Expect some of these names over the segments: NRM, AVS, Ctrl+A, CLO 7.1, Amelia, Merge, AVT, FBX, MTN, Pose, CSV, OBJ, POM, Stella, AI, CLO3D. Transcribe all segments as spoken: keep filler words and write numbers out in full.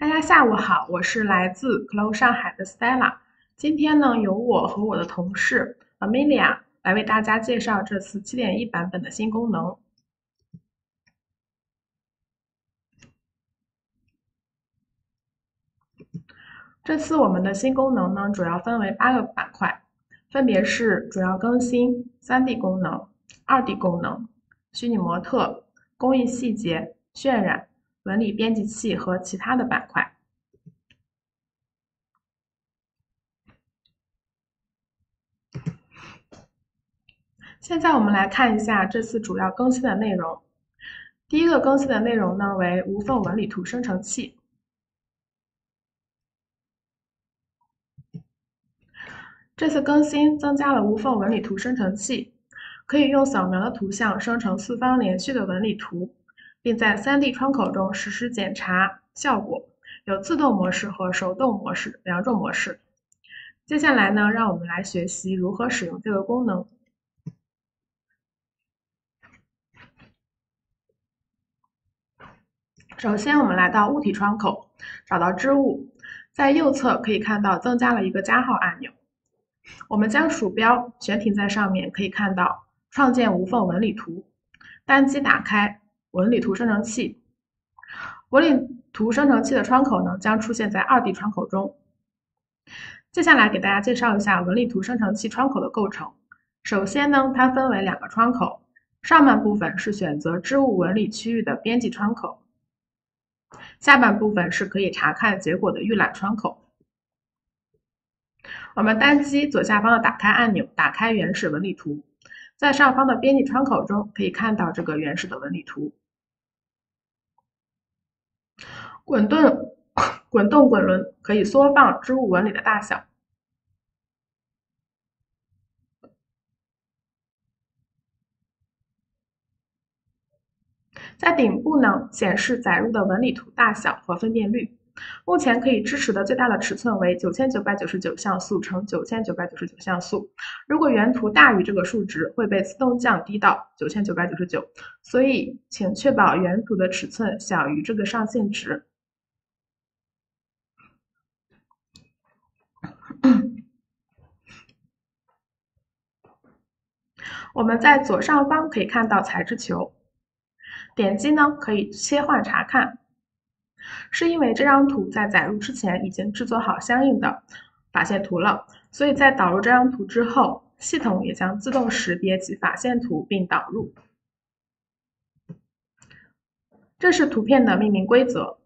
大家下午好，我是来自 C L O 上海的 Stella。今天呢，由我和我的同事 Amelia 来为大家介绍这次 七点一 版本的新功能。这次我们的新功能呢，主要分为八个板块，分别是主要更新、三 D 功能、二 D 功能、虚拟模特、工艺细节、渲染、纹理编辑器和其他的板块。现在我们来看一下这次主要更新的内容。第一个更新的内容呢，为无缝纹理图生成器。 这次更新增加了无缝纹理图生成器，可以用扫描的图像生成四方连续的纹理图，并在 三 D 窗口中实时检查效果，有自动模式和手动模式两种模式。接下来呢，让我们来学习如何使用这个功能。首先，我们来到物体窗口，找到织物，在右侧可以看到增加了一个加号按钮。 我们将鼠标悬停在上面，可以看到创建无缝纹理图，单击打开纹理图生成器。纹理图生成器的窗口呢，将出现在 二 D 窗口中。接下来给大家介绍一下纹理图生成器窗口的构成。首先呢，它分为两个窗口，上半部分是选择织物纹理区域的编辑窗口，下半部分是可以查看结果的预览窗口。 我们单击左下方的打开按钮，打开原始纹理图。在上方的编辑窗口中，可以看到这个原始的纹理图。滚动滚动滚轮可以缩放织物纹理的大小。在顶部呢，显示载入的纹理图大小和分辨率。 目前可以支持的最大的尺寸为 九千九百九十九 像素乘 九千九百九十九 像素。如果原图大于这个数值，会被自动降低到 九千九百九十九。所以，请确保原图的尺寸小于这个上限值。我们在左上方可以看到材质球，点击呢可以切换查看。 是因为这张图在载入之前已经制作好相应的法线图了，所以在导入这张图之后，系统也将自动识别其法线图并导入。这是图片的命名规则，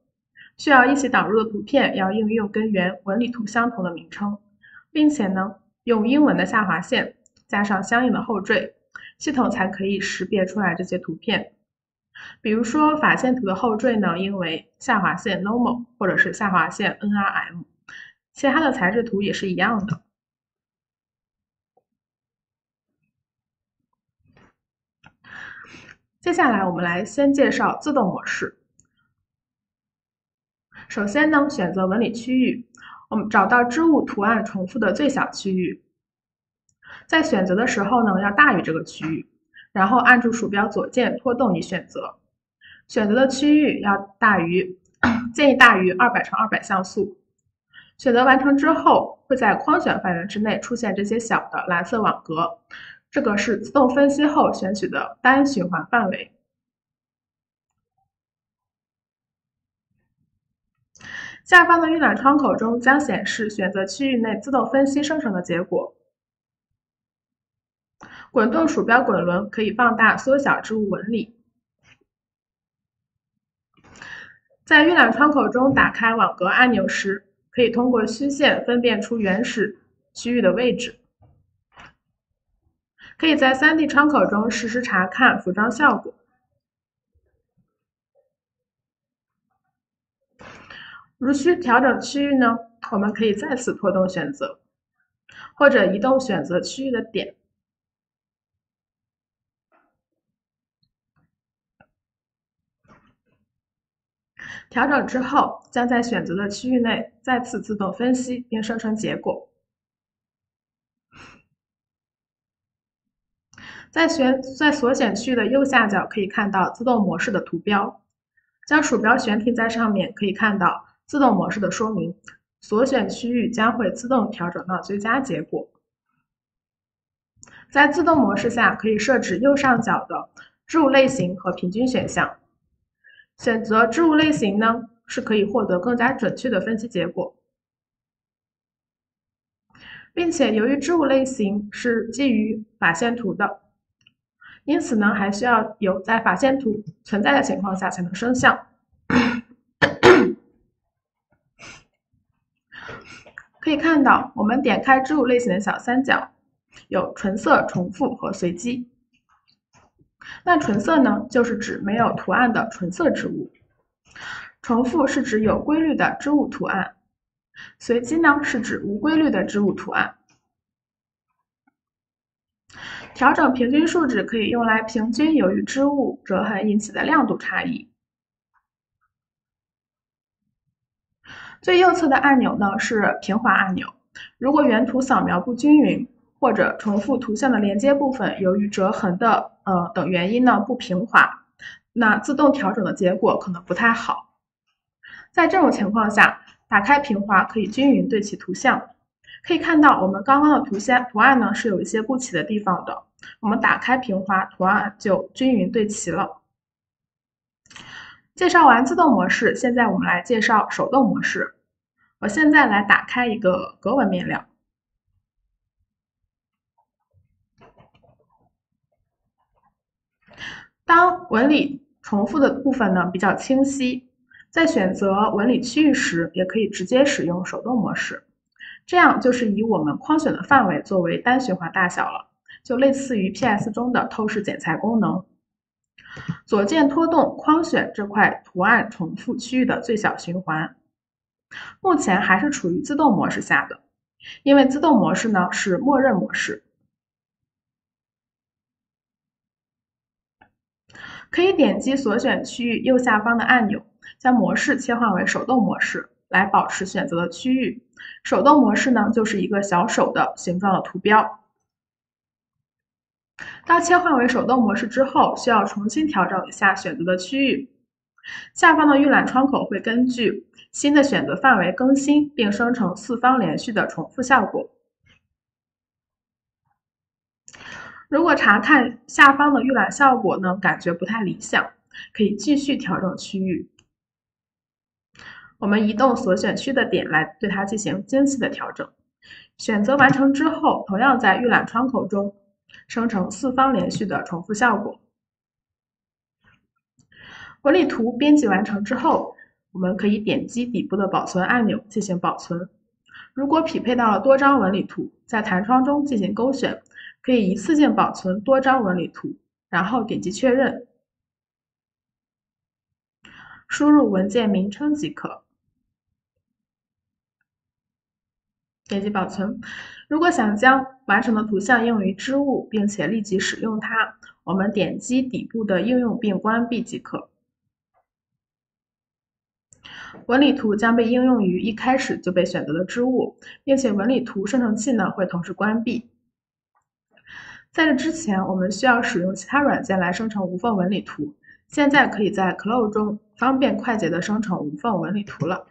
需要一起导入的图片要应用跟原纹理图相同的名称，并且呢用英文的下划线加上相应的后缀，系统才可以识别出来这些图片。 比如说，法线图的后缀呢，应为下划线 normal 或者是下划线 N R M， 其他的材质图也是一样的。接下来，我们来先介绍自动模式。首先呢，选择纹理区域，我们找到织物图案重复的最小区域，在选择的时候呢，要大于这个区域。 然后按住鼠标左键拖动以选择，选择的区域要大于，建议大于二百乘二百像素。选择完成之后，会在框选范围之内出现这些小的蓝色网格，这个是自动分析后选取的单循环范围。下方的预览窗口中将显示选择区域内自动分析生成的结果。 滚动鼠标滚轮可以放大、缩小织物纹理。在预览窗口中打开网格按钮时，可以通过虚线分辨出原始区域的位置。可以在 三 D 窗口中实时查看服装效果。如需调整区域呢，我们可以再次拖动选择，或者移动选择区域的点。 调整之后，将在选择的区域内再次自动分析并生成结果。在选在所选区域的右下角可以看到自动模式的图标，将鼠标悬停在上面，可以看到自动模式的说明，所选区域将会自动调整到最佳结果。在自动模式下，可以设置右上角的置物类型和平均选项。选择置物类型呢，是可以获得更加准确的分析结果。 并且，由于置物类型是基于法线图的，因此呢，还需要有在法线图存在的情况下才能生效。可以看到，我们点开置物类型的小三角，有纯色、重复和随机。那纯色呢，就是指没有图案的纯色置物；重复是指有规律的置物图案。 随机呢，是指无规律的置物图案。调整平均数值可以用来平均由于织物折痕引起的亮度差异。最右侧的按钮呢是平滑按钮，如果原图扫描不均匀或者重复图像的连接部分由于折痕的呃等原因呢不平滑，那自动调整的结果可能不太好。在这种情况下， 打开平滑可以均匀对齐图像，可以看到我们刚刚的图像图案呢是有一些不齐的地方的。我们打开平滑，图案就均匀对齐了。介绍完自动模式，现在我们来介绍手动模式。我现在来打开一个格纹面料，当纹理重复的部分呢比较清晰。 在选择纹理区域时，也可以直接使用手动模式，这样就是以我们框选的范围作为单循环大小了，就类似于 P S 中的透视剪裁功能。左键拖动框选这块图案重复区域的最小循环，目前还是处于自动模式下的，因为自动模式呢是默认模式。 可以点击所选区域右下方的按钮，将模式切换为手动模式，来保持选择的区域。手动模式呢，就是一个小手的形状的图标。当切换为手动模式之后，需要重新调整一下选择的区域。下方的预览窗口会根据新的选择范围更新，并生成四方连续的重复效果。 如果查看下方的预览效果呢，感觉不太理想，可以继续调整区域。我们移动所选区的点来对它进行精细的调整。选择完成之后，同样在预览窗口中生成四方连续的重复效果。纹理图编辑完成之后，我们可以点击底部的保存按钮进行保存。如果匹配到了多张纹理图，在弹窗中进行勾选。 可以一次性保存多张纹理图，然后点击确认，输入文件名称即可。点击保存。如果想将完成的图像用于织物，并且立即使用它，我们点击底部的应用并关闭即可。纹理图将被应用于一开始就被选择的织物，并且纹理图生成器呢会同时关闭。 在这之前，我们需要使用其他软件来生成无缝纹理图。现在可以在 C L O 中方便快捷的生成无缝纹理图了。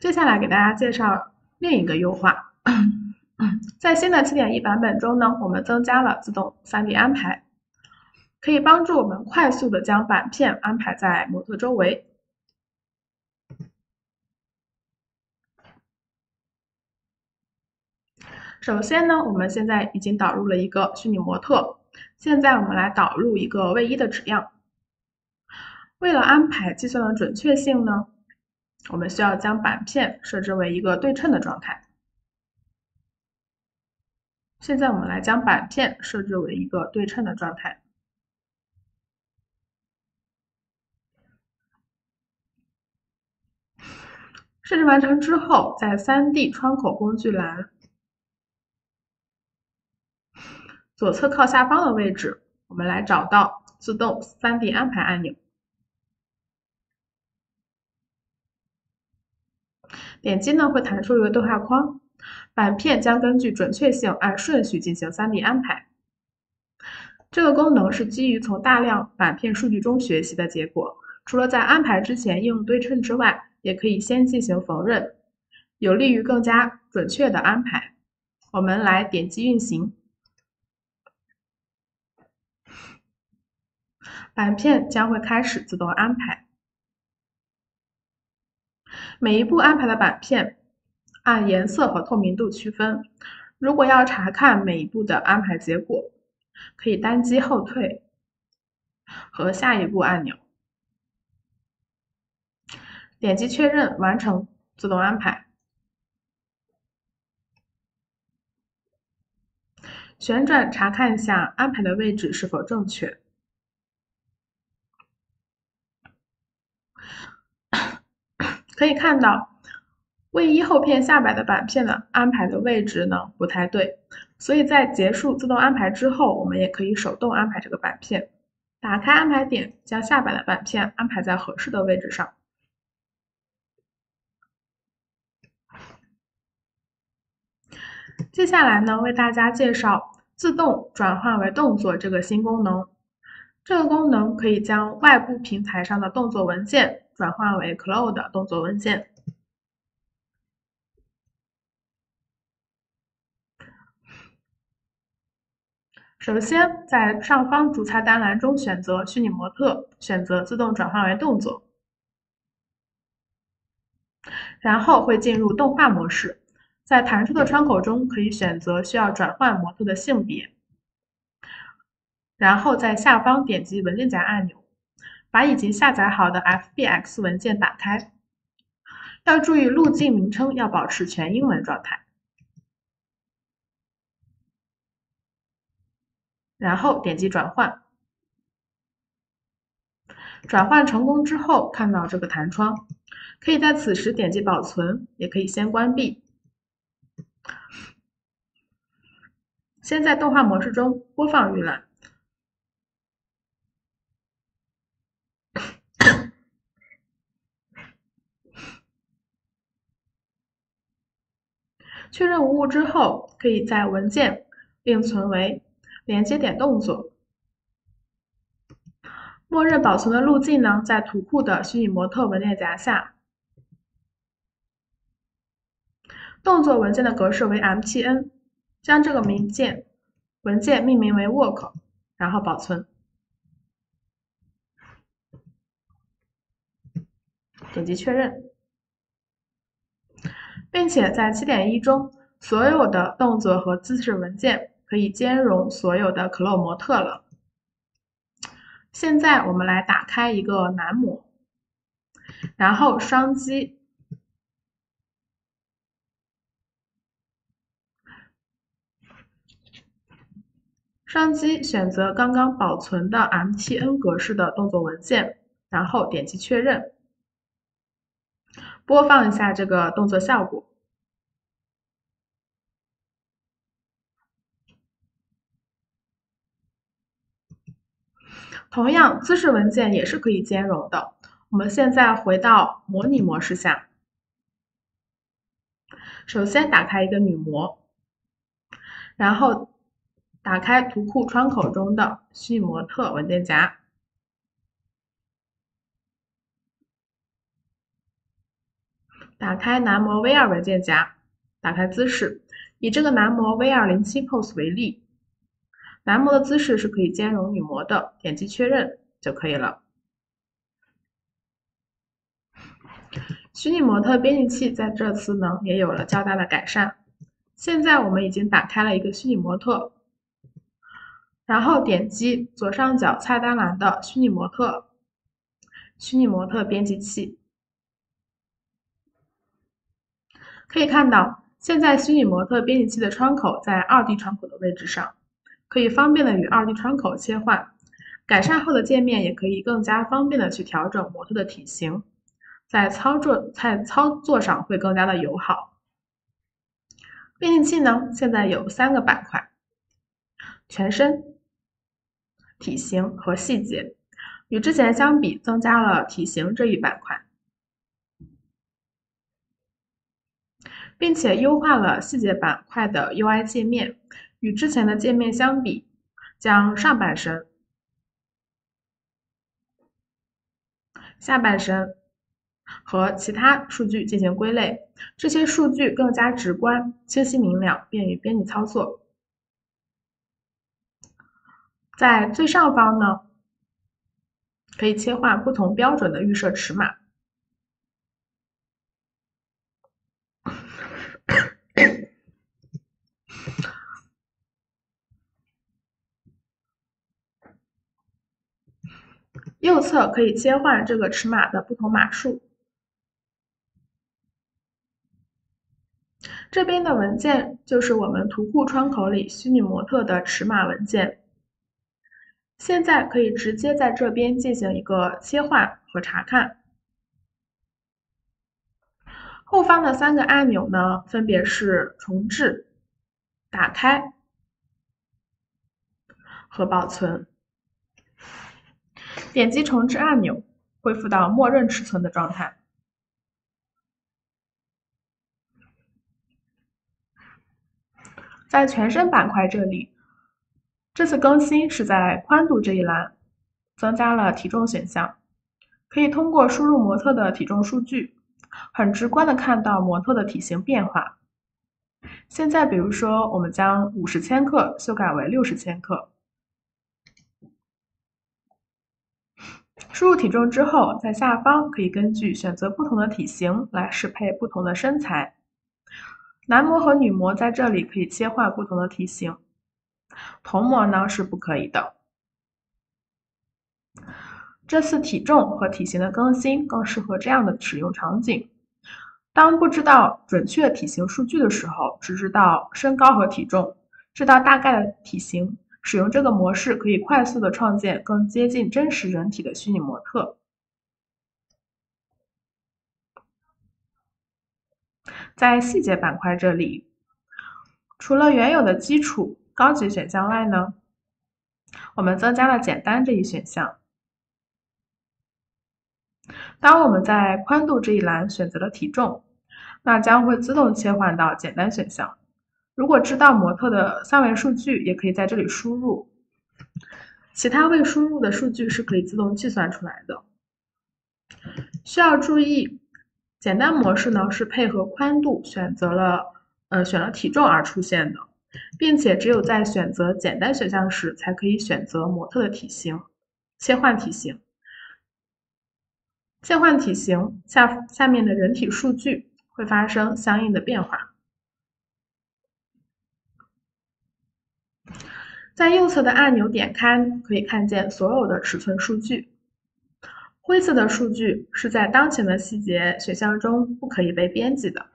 接下来给大家介绍另一个优化，在新的 七点一 版本中呢，我们增加了自动 三 D 安排。 可以帮助我们快速的将板片安排在模特周围。首先呢，我们现在已经导入了一个虚拟模特，现在我们来导入一个卫衣的纸样。为了安排计算的准确性呢，我们需要将板片设置为一个对称的状态。现在我们来将板片设置为一个对称的状态。 设置完成之后，在 三 D 窗口工具栏左侧靠下方的位置，我们来找到自动 三 D 安排按钮，点击呢会弹出一个对话框，板片将根据准确性按顺序进行 三 D 安排。这个功能是基于从大量板片数据中学习的结果。除了在安排之前应用对称之外，也可以先进行缝纫，有利于更加准确的安排。我们来点击运行。 板片将会开始自动安排。每一步安排的板片按颜色和透明度区分。如果要查看每一步的安排结果，可以单击后退和下一步按钮，点击确认完成自动安排。旋转查看一下安排的位置是否正确。 可以看到，位移后片下摆的板片的安排的位置呢不太对，所以在结束自动安排之后，我们也可以手动安排这个板片。打开安排点，将下摆的板片安排在合适的位置上。接下来呢，为大家介绍自动转换为动作这个新功能。这个功能可以将外部平台上的动作文件 转换为 C L O 的动作文件。首先，在上方主菜单栏中选择虚拟模特，选择自动转换为动作，然后会进入动画模式。在弹出的窗口中，可以选择需要转换模特的性别，然后在下方点击文件夹按钮， 把已经下载好的 F B X 文件打开，要注意路径名称要保持全英文状态，然后点击转换。转换成功之后，看到这个弹窗，可以在此时点击保存，也可以先关闭。先在动画模式中播放预览。 确认无误之后，可以在文件另存为连接点动作。默认保存的路径呢，在图库的虚拟模特文件夹下。动作文件的格式为 M T N， 将这个文件文件命名为 Work， 然后保存。点击确认。 并且在 七点一 中，所有的动作和姿势文件可以兼容所有的 C L O 模特了。现在我们来打开一个男模，然后双击双击选择刚刚保存的 M T N 格式的动作文件，然后点击确认。 播放一下这个动作效果，同样姿势文件也是可以兼容的。我们现在回到模拟模式下，首先打开一个女模，然后打开图库窗口中的虚拟模特文件夹。 打开男模 V 二 文件夹，打开姿势，以这个男模 V 二零七 Pose 为例，男模的姿势是可以兼容女模的，点击确认就可以了。虚拟模特编辑器在这次呢也有了较大的改善。现在我们已经打开了一个虚拟模特，然后点击左上角菜单栏的虚拟模特，虚拟模特编辑器。 可以看到，现在虚拟模特编辑器的窗口在 二 D 窗口的位置上，可以方便的与 二 D 窗口切换。改善后的界面也可以更加方便的去调整模特的体型，在操作在操作上会更加的友好。编辑器呢，现在有三个板块：全身、体型和细节。与之前相比，增加了体型这一板块。并且优化了细节板块的 U I 界面。与之前的界面相比，将上半身、下半身和其他数据进行归类，这些数据更加直观、清晰明了，便于编辑操作。在最上方呢，可以切换不同标准的预设尺码。 右侧可以切换这个尺码的不同码数。这边的文件就是我们图库窗口里虚拟模特的尺码文件。现在可以直接在这边进行一个切换和查看。后方的三个按钮呢，分别是重置、打开和保存。 点击重置按钮，恢复到默认尺寸的状态。在全身板块这里，这次更新是在宽度这一栏增加了体重选项，可以通过输入模特的体重数据，很直观的看到模特的体型变化。现在，比如说，我们将五十千克修改为六十千克。 输入体重之后，在下方可以根据选择不同的体型来适配不同的身材。男模和女模在这里可以切换不同的体型，同模呢是不可以的。这次体重和体型的更新更适合这样的使用场景：当不知道准确体型数据的时候，只知道身高和体重，知道大概的体型。 使用这个模式可以快速的创建更接近真实人体的虚拟模特。在细节板块这里，除了原有的基础、高级选项外呢，我们增加了简单这一选项。当我们在宽度这一栏选择了体重，那将会自动切换到简单选项。 如果知道模特的三维数据，也可以在这里输入。其他未输入的数据是可以自动计算出来的。需要注意，简单模式呢是配合宽度选择了，呃，选了体重而出现的，并且只有在选择简单选项时，才可以选择模特的体型，切换体型。切换体型下下面的人体数据会发生相应的变化。 在右侧的按钮点开，可以看见所有的尺寸数据。灰色的数据是在当前的细节选项中不可以被编辑的。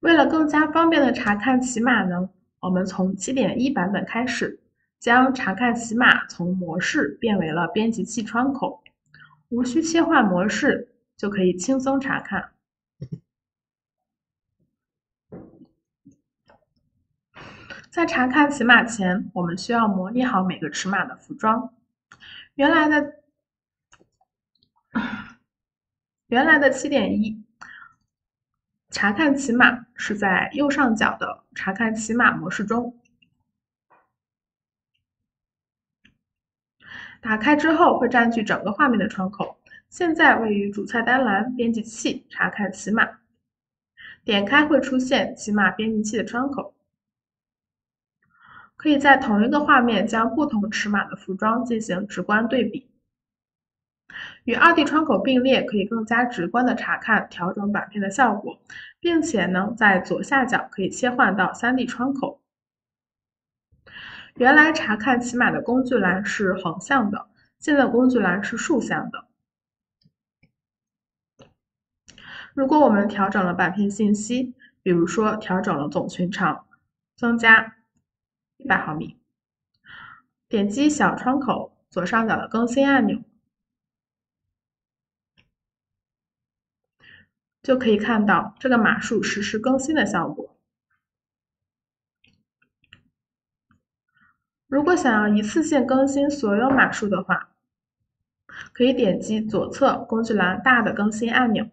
为了更加方便的查看骑码呢，我们从 七点一 版本开始，将查看骑码从模式变为了编辑器窗口，无需切换模式。 就可以轻松查看。在查看尺码前，我们需要模拟好每个尺码的服装。原来的原来的 七点一 查看尺码是在右上角的查看尺码模式中。打开之后会占据整个画面的窗口。 现在位于主菜单栏编辑器查看骑码，点开会出现骑码编辑器的窗口，可以在同一个画面将不同尺码的服装进行直观对比，与 二 D 窗口并列，可以更加直观的查看调整版面的效果，并且呢，在左下角可以切换到 三 D 窗口。原来查看骑码的工具栏是横向的，现在工具栏是竖向的。 如果我们调整了版片信息，比如说调整了总裙长，增加一百毫米，点击小窗口左上角的更新按钮，就可以看到这个码数实时更新的效果。如果想要一次性更新所有码数的话，可以点击左侧工具栏大的更新按钮，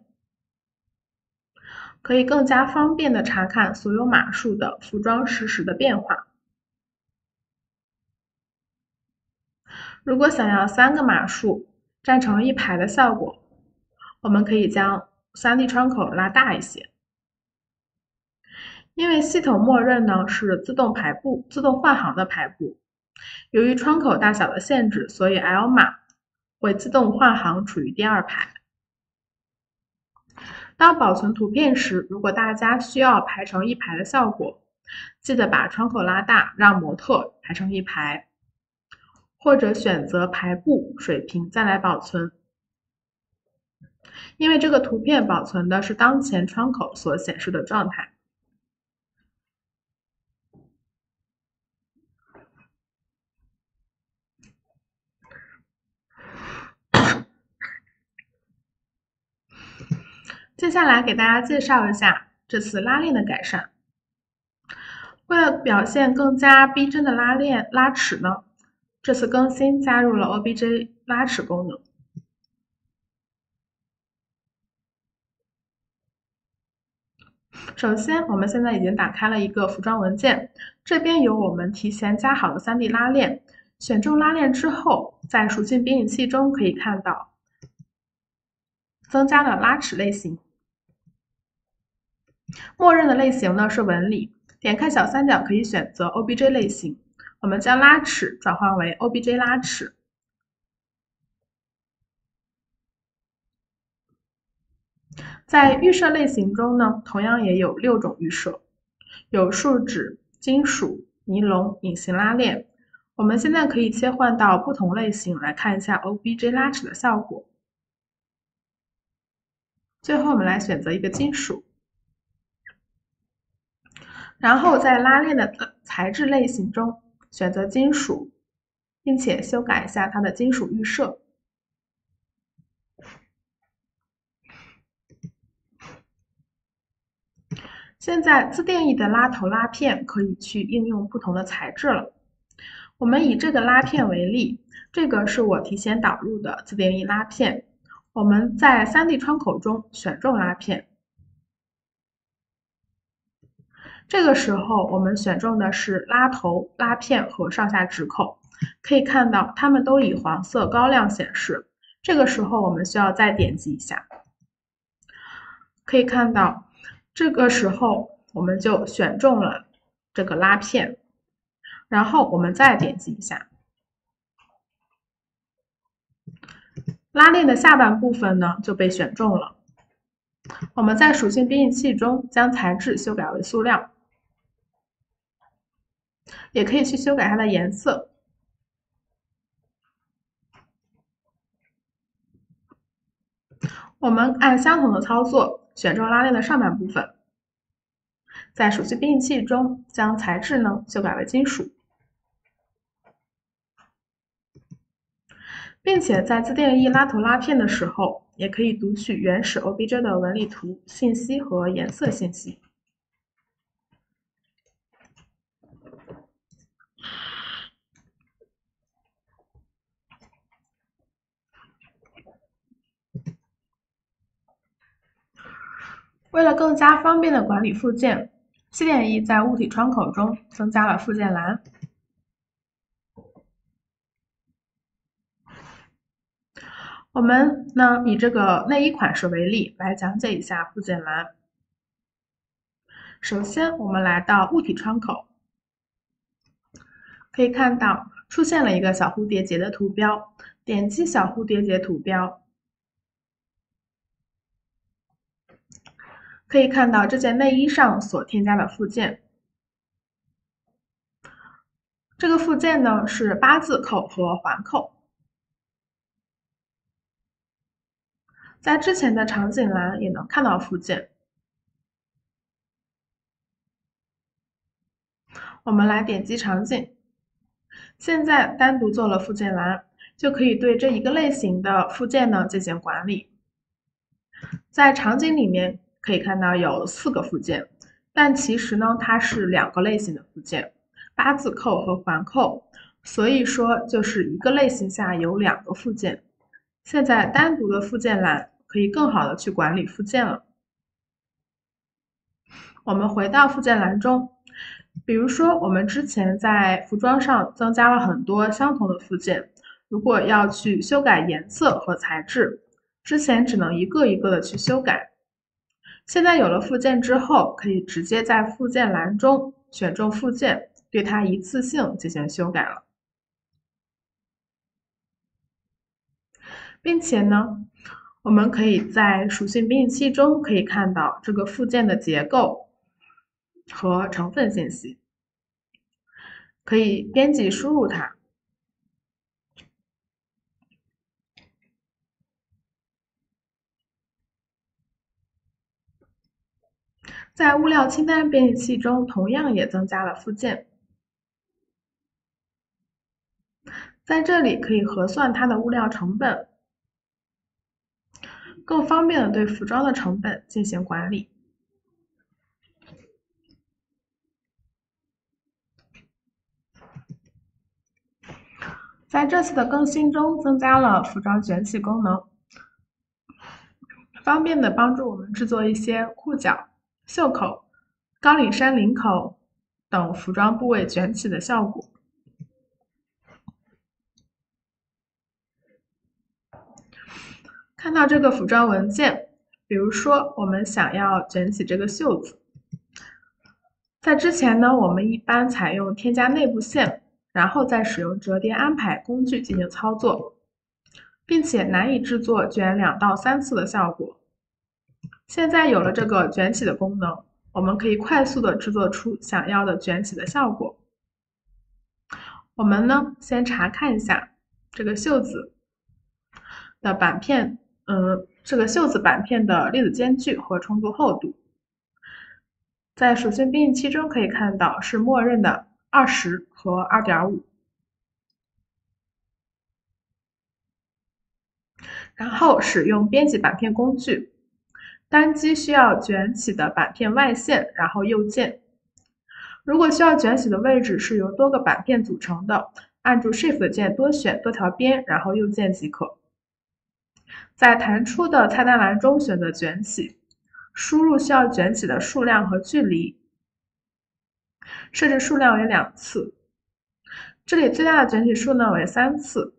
可以更加方便的查看所有码数的服装实时的变化。如果想要三个码数站成一排的效果，我们可以将 三D 窗口拉大一些。 因为系统默认呢是自动排布、自动换行的排布，由于窗口大小的限制，所以 L 码会自动换行处于第二排。当保存图片时，如果大家需要排成一排的效果，记得把窗口拉大，让模特排成一排，或者选择排布水平再来保存。因为这个图片保存的是当前窗口所显示的状态。 接下来给大家介绍一下这次拉链的改善。为了表现更加逼真的拉链拉尺呢，这次更新加入了 O B J 拉尺功能。首先，我们现在已经打开了一个服装文件，这边有我们提前加好的 三D 拉链。选中拉链之后，在属性编译器中可以看到增加了拉尺类型。 默认的类型呢是纹理，点开小三角可以选择 O B J 类型。我们将拉尺转换为 O B J 拉尺。在预设类型中呢，同样也有六种预设，有树脂、金属、尼龙、隐形拉链。我们现在可以切换到不同类型来看一下 O B J 拉尺的效果。最后我们来选择一个金属。 然后在拉链的材质类型中选择金属，并且修改一下它的金属预设。现在自定义的拉头拉片可以去应用不同的材质了。我们以这个拉片为例，这个是我提前导入的自定义拉片。我们在 三D 窗口中选中拉片。 这个时候，我们选中的是拉头、拉片和上下指口，可以看到它们都以黄色高亮显示。这个时候，我们需要再点击一下，可以看到，这个时候我们就选中了这个拉片，然后我们再点击一下。拉链的下半部分呢就被选中了。我们在属性编译器中将材质修改为塑料。 也可以去修改它的颜色。我们按相同的操作，选中拉链的上半部分，在属性编译器中将材质呢修改为金属，并且在自定义拉头拉片的时候，也可以读取原始 O B J 的纹理图信息和颜色信息。 为了更加方便的管理附件 ，七点一 在物体窗口中增加了附件栏。我们呢以这个内衣款式为例来讲解一下附件栏。首先，我们来到物体窗口，可以看到出现了一个小蝴蝶结的图标，点击小蝴蝶结图标。 可以看到这件内衣上所添加的附件，这个附件呢是八字扣和环扣。在之前的场景栏也能看到附件。我们来点击场景，现在单独做了附件栏，就可以对这一个类型的附件呢进行管理。在场景里面。 可以看到有四个附件，但其实呢，它是两个类型的附件，八字扣和环扣。所以说就是一个类型下有两个附件。现在单独的附件栏可以更好的去管理附件了。我们回到附件栏中，比如说我们之前在服装上增加了很多相同的附件，如果要去修改颜色和材质，之前只能一个一个的去修改。现在有了附件之后，可以直接在附件栏中选中附件，对它一次性进行修改了。并且呢，我们可以在属性编译器中可以看到这个附件的结构和成分信息，可以编辑输入它。在物料清单编译器中，同样也增加了附件，在这里可以核算它的物料成本，更方便的对服装的成本进行管理。在这次的更新中，增加了服装卷起功能，方便的帮助我们制作一些裤脚、袖口、高领衫领口等服装部位卷起的效果。看到这个服装文件，比如说我们想要卷起这个袖子，在之前呢，我们一般采用添加内部线，然后再使用折叠安排工具进行操作，并且难以制作卷两到三次的效果。现在有了这个卷起的功能，我们可以快速的制作出想要的卷起的效果。我们呢，先查看一下这个袖子的版片，嗯，这个袖子版片的粒子间距和冲突厚度，在属性编译器中可以看到是默认的二十和 二点五。然后使用编辑版片工具。单击需要卷起的版片外线，然后右键。如果需要卷起的位置是由多个版片组成的，按住 Shift 键多选多条边，然后右键即可。在弹出的菜单栏中选择卷起，输入需要卷起的数量和距离，设置数量为两次。这里最大的卷起数呢为三次，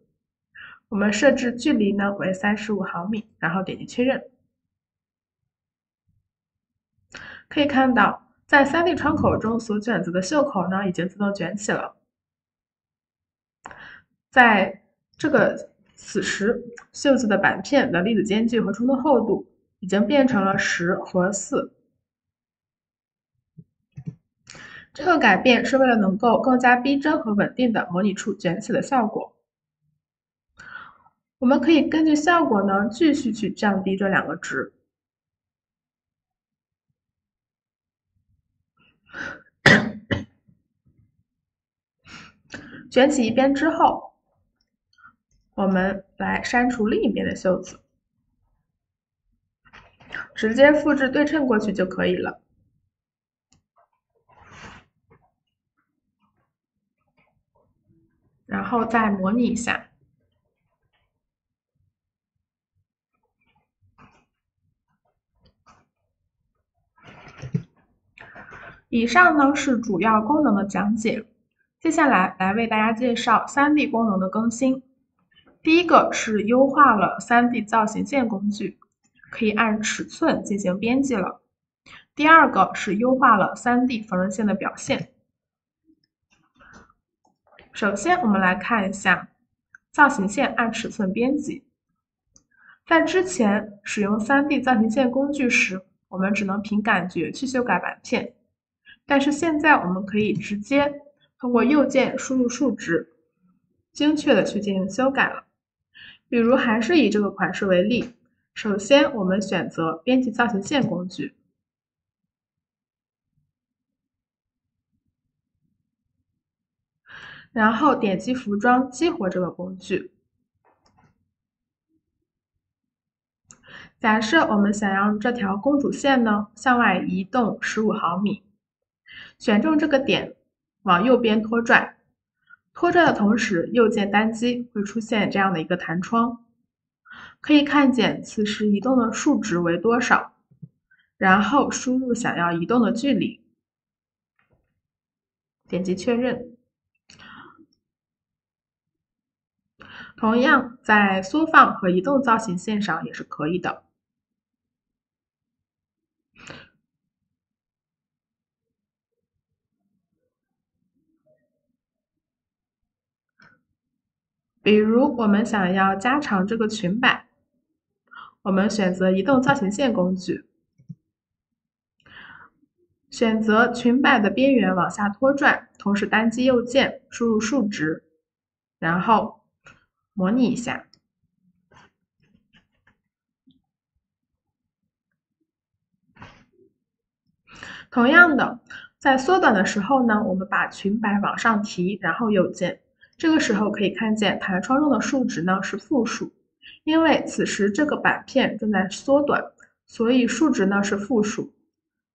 我们设置距离呢为三十五毫米，然后点击确认。可以看到，在 三 D 窗口中所选择的袖口呢，已经自动卷起了。在这个此时，袖子的版片的粒子间距和冲突厚度已经变成了十和四。这个改变是为了能够更加逼真和稳定的模拟出卷起的效果。我们可以根据效果呢，继续去降低这两个值。卷起一边之后，我们来删除另一边的袖子，直接复制对称过去就可以了。然后再模拟一下。以上呢是主要功能的讲解，接下来来为大家介绍 三 D 功能的更新。第一个是优化了 三 D 造型线工具，可以按尺寸进行编辑了。第二个是优化了 三 D 缝纫线的表现。首先我们来看一下造型线按尺寸编辑。在之前使用 三 D 造型线工具时，我们只能凭感觉去修改版片。但是现在我们可以直接通过右键输入数值，精确的去进行修改了。比如还是以这个款式为例，首先我们选择编辑造型线工具，然后点击服装激活这个工具。假设我们想让这条公主线呢向外移动十五毫米。选中这个点，往右边拖拽，拖拽的同时，右键单击会出现这样的一个弹窗，可以看见此时移动的数值为多少，然后输入想要移动的距离，点击确认。同样，在缩放和移动造型线上也是可以的。 比如，我们想要加长这个裙摆，我们选择移动造型线工具，选择裙摆的边缘往下拖拽，同时单击右键，输入数值，然后模拟一下。同样的，在缩短的时候呢，我们把裙摆往上提，然后右键。 这个时候可以看见弹窗中的数值呢是负数，因为此时这个板片正在缩短，所以数值呢是负数。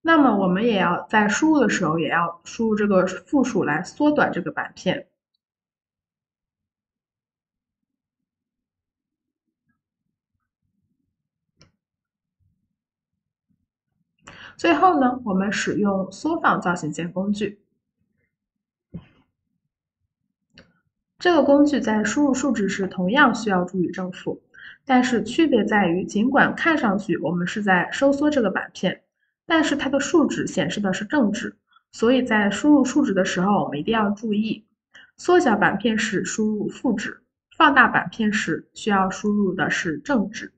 那么我们也要在输入的时候也要输入这个负数来缩短这个板片。最后呢，我们使用缩放造型线工具。 这个工具在输入数值时同样需要注意正负，但是区别在于，尽管看上去我们是在收缩这个板片，但是它的数值显示的是正值，所以在输入数值的时候，我们一定要注意，缩小板片时输入负值，放大板片时需要输入的是正值。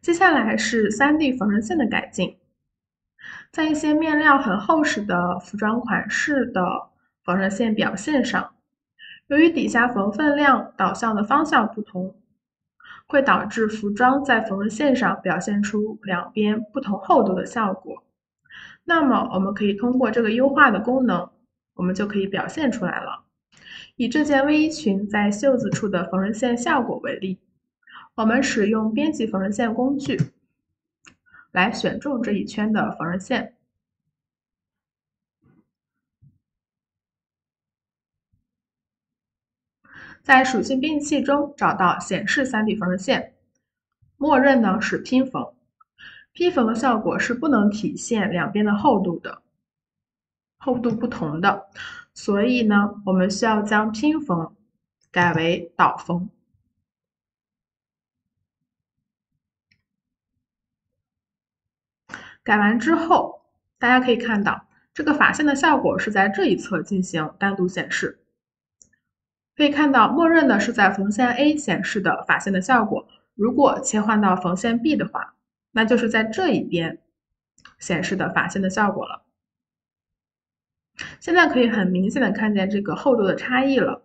接下来是 三 D 缝纫线的改进，在一些面料很厚实的服装款式的缝纫线表现上，由于底下缝分量导向的方向不同，会导致服装在缝纫线上表现出两边不同厚度的效果。那么，我们可以通过这个优化的功能，我们就可以表现出来了。以这件卫衣裙在袖子处的缝纫线效果为例。 我们使用编辑缝纫线工具来选中这一圈的缝纫线，在属性编辑器中找到显示 三 D 缝纫线，默认呢是拼缝，拼缝的效果是不能体现两边的厚度的，厚度不同的，所以呢，我们需要将拼缝改为导缝。 改完之后，大家可以看到这个法线的效果是在这一侧进行单独显示。可以看到，默认的是在缝线 A 显示的法线的效果。如果切换到缝线 B 的话，那就是在这一边显示的法线的效果了。现在可以很明显的看见这个厚度的差异了。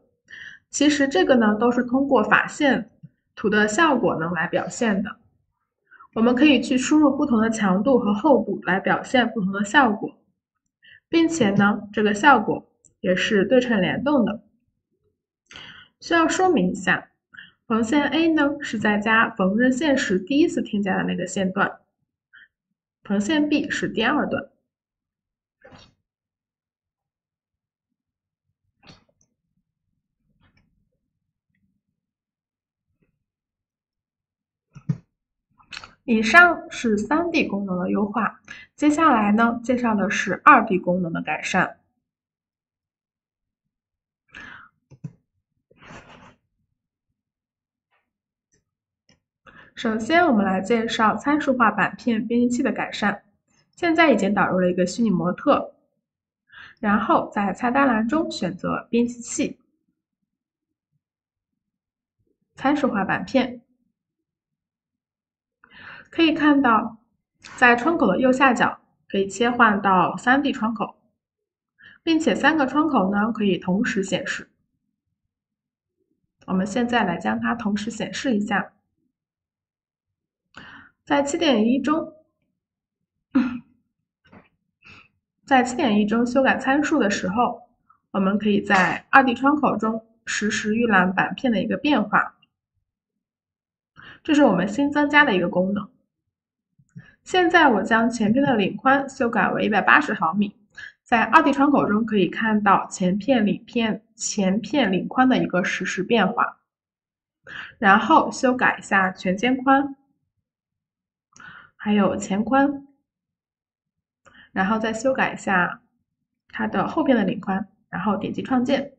其实这个呢，都是通过法线图的效果能来表现的。 我们可以去输入不同的强度和厚度来表现不同的效果，并且呢，这个效果也是对称联动的。需要说明一下，缝线 A 呢是在加缝纫线时第一次添加的那个线段，缝线 B 是第二段。以上是 三 D 功能的优化，接下来呢，介绍的是 二 D 功能的改善。首先，我们来介绍参数化板片编辑器的改善。现在已经导入了一个虚拟模特，然后在菜单栏中选择编辑器，参数化板片。 可以看到，在窗口的右下角可以切换到 三 D 窗口，并且三个窗口呢可以同时显示。我们现在来将它同时显示一下。在 七点一 中，在 七点一 中修改参数的时候，我们可以在 二 D 窗口中实时预览板片的一个变化，这是我们新增加的一个功能。现在我将前片的领宽修改为一百八十毫米，在 二 D 窗口中可以看到前片领片前片领宽的一个实时变化。然后修改一下全肩宽，还有前宽，然后再修改一下它的后片的领宽，然后点击创建。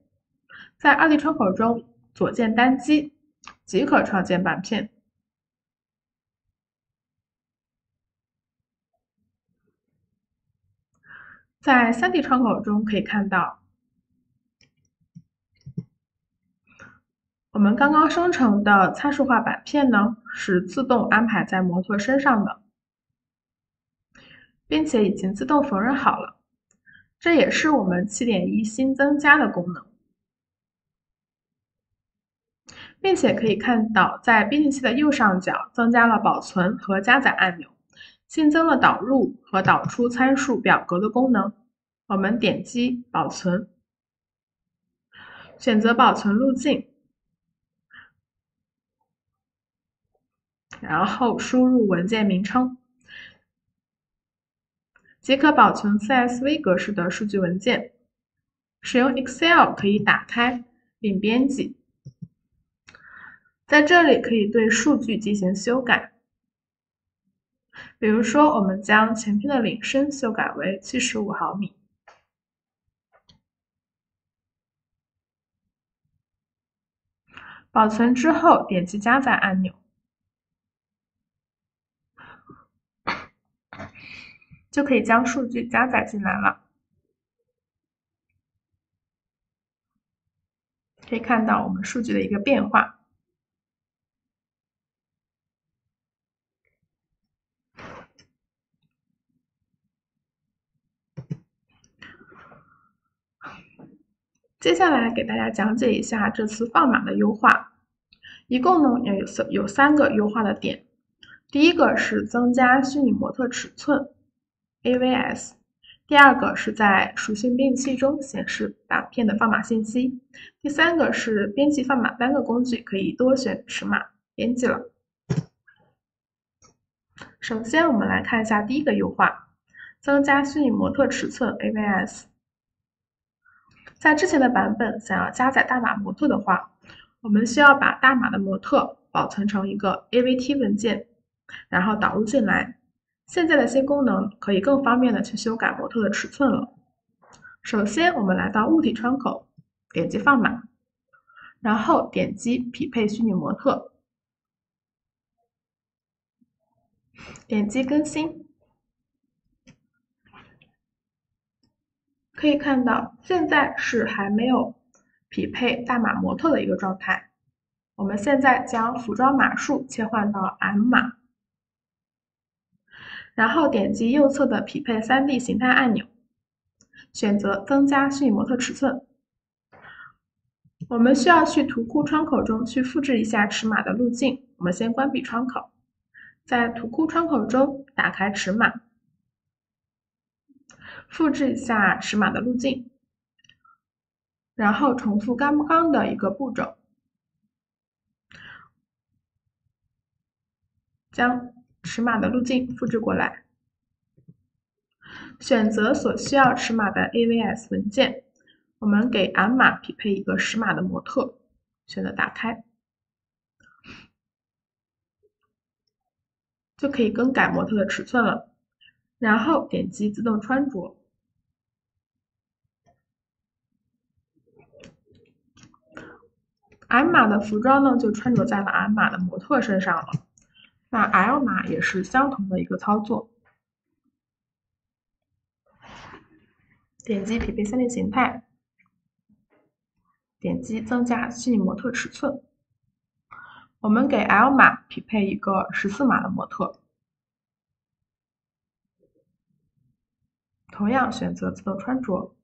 在 二 D 窗口中，左键单击即可创建板片。在 三 D 窗口中可以看到，我们刚刚生成的参数化板片呢，是自动安排在模特身上的，并且已经自动缝纫好了。这也是我们 七点一 新增加的功能。 并且可以看到，在编辑器的右上角增加了保存和加载按钮，新增了导入和导出参数表格的功能。我们点击保存，选择保存路径，然后输入文件名称，即可保存 C S V 格式的数据文件。使用 Excel 可以打开并编辑。 在这里可以对数据进行修改，比如说，我们将前片的领深修改为七十五毫米。保存之后，点击加载按钮，就可以将数据加载进来了。可以看到我们数据的一个变化。 接下来给大家讲解一下这次放码的优化，一共呢有有三个优化的点。第一个是增加虚拟模特尺寸 （A V S）， 第二个是在属性编辑器中显示板片的放码信息，第三个是编辑放码单个工具可以多选尺码编辑了。首先我们来看一下第一个优化，增加虚拟模特尺寸 （A V S）。 在之前的版本，想要加载大码模特的话，我们需要把大码的模特保存成一个 A V T 文件，然后导入进来。现在的新功能可以更方便的去修改模特的尺寸了。首先，我们来到物体窗口，点击放码，然后点击匹配虚拟模特，点击更新。 可以看到，现在是还没有匹配大码模特的一个状态。我们现在将服装码数切换到 M 码，然后点击右侧的匹配 三 D 形态按钮，选择增加虚拟模特尺寸。我们需要去图库窗口中去复制一下尺码的路径。我们先关闭窗口，在图库窗口中打开尺码。 复制一下尺码的路径，然后重复刚刚的一个步骤，将尺码的路径复制过来，选择所需要尺码的 A V S 文件，我们给 M 码匹配一个尺码的模特，选择打开，就可以更改模特的尺寸了。 然后点击自动穿着，M 码的服装呢就穿着在了M 码的模特身上了。那 L 码也是相同的一个操作，点击匹配 三 D 形态，点击增加虚拟模特尺寸，我们给 L 码匹配一个十四码的模特。 同样选择自动穿着，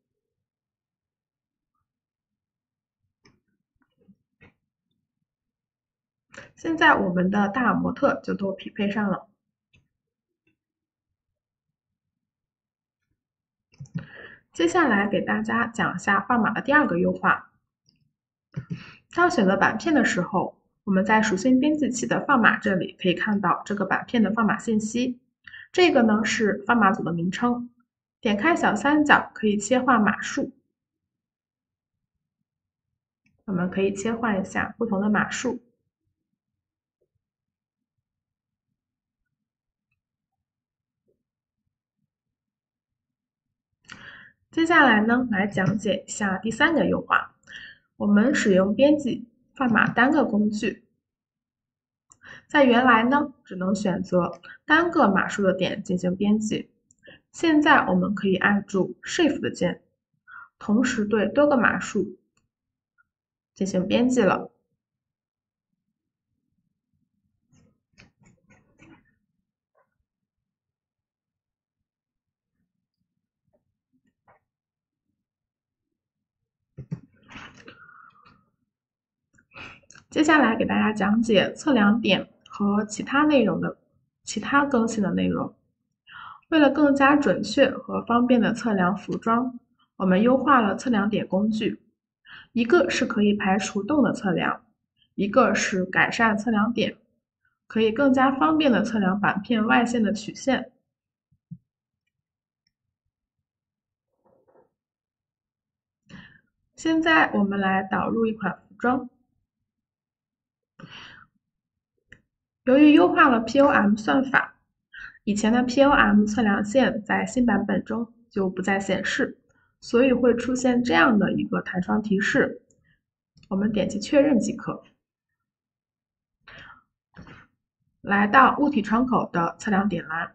现在我们的大模特就都匹配上了。接下来给大家讲一下画码的第二个优化。当选择板片的时候，我们在属性编辑器的放码这里可以看到这个板片的放码信息。这个呢是放码组的名称。点开小三角可以切换码数，我们可以切换一下不同的码数。接下来呢，来讲解一下第三个优化。我们使用编辑放码单个工具。在原来呢，只能选择单个码数的点进行编辑。现在我们可以按住 Shift 的键，同时对多个码数进行编辑了。接下来给大家讲解测量点和其他内容的其他更新的内容。为了更加准确和方便的测量服装，我们优化了测量点工具，一个是可以排除动的测量，一个是改善测量点，可以更加方便的测量板片外线的曲线。现在我们来导入一款服装。由于优化了 P O M 算法，以前的 P O M 测量线在新版本中就不再显示，所以会出现这样的一个弹窗提示。我们点击确认即可。来到物体窗口的测量点栏，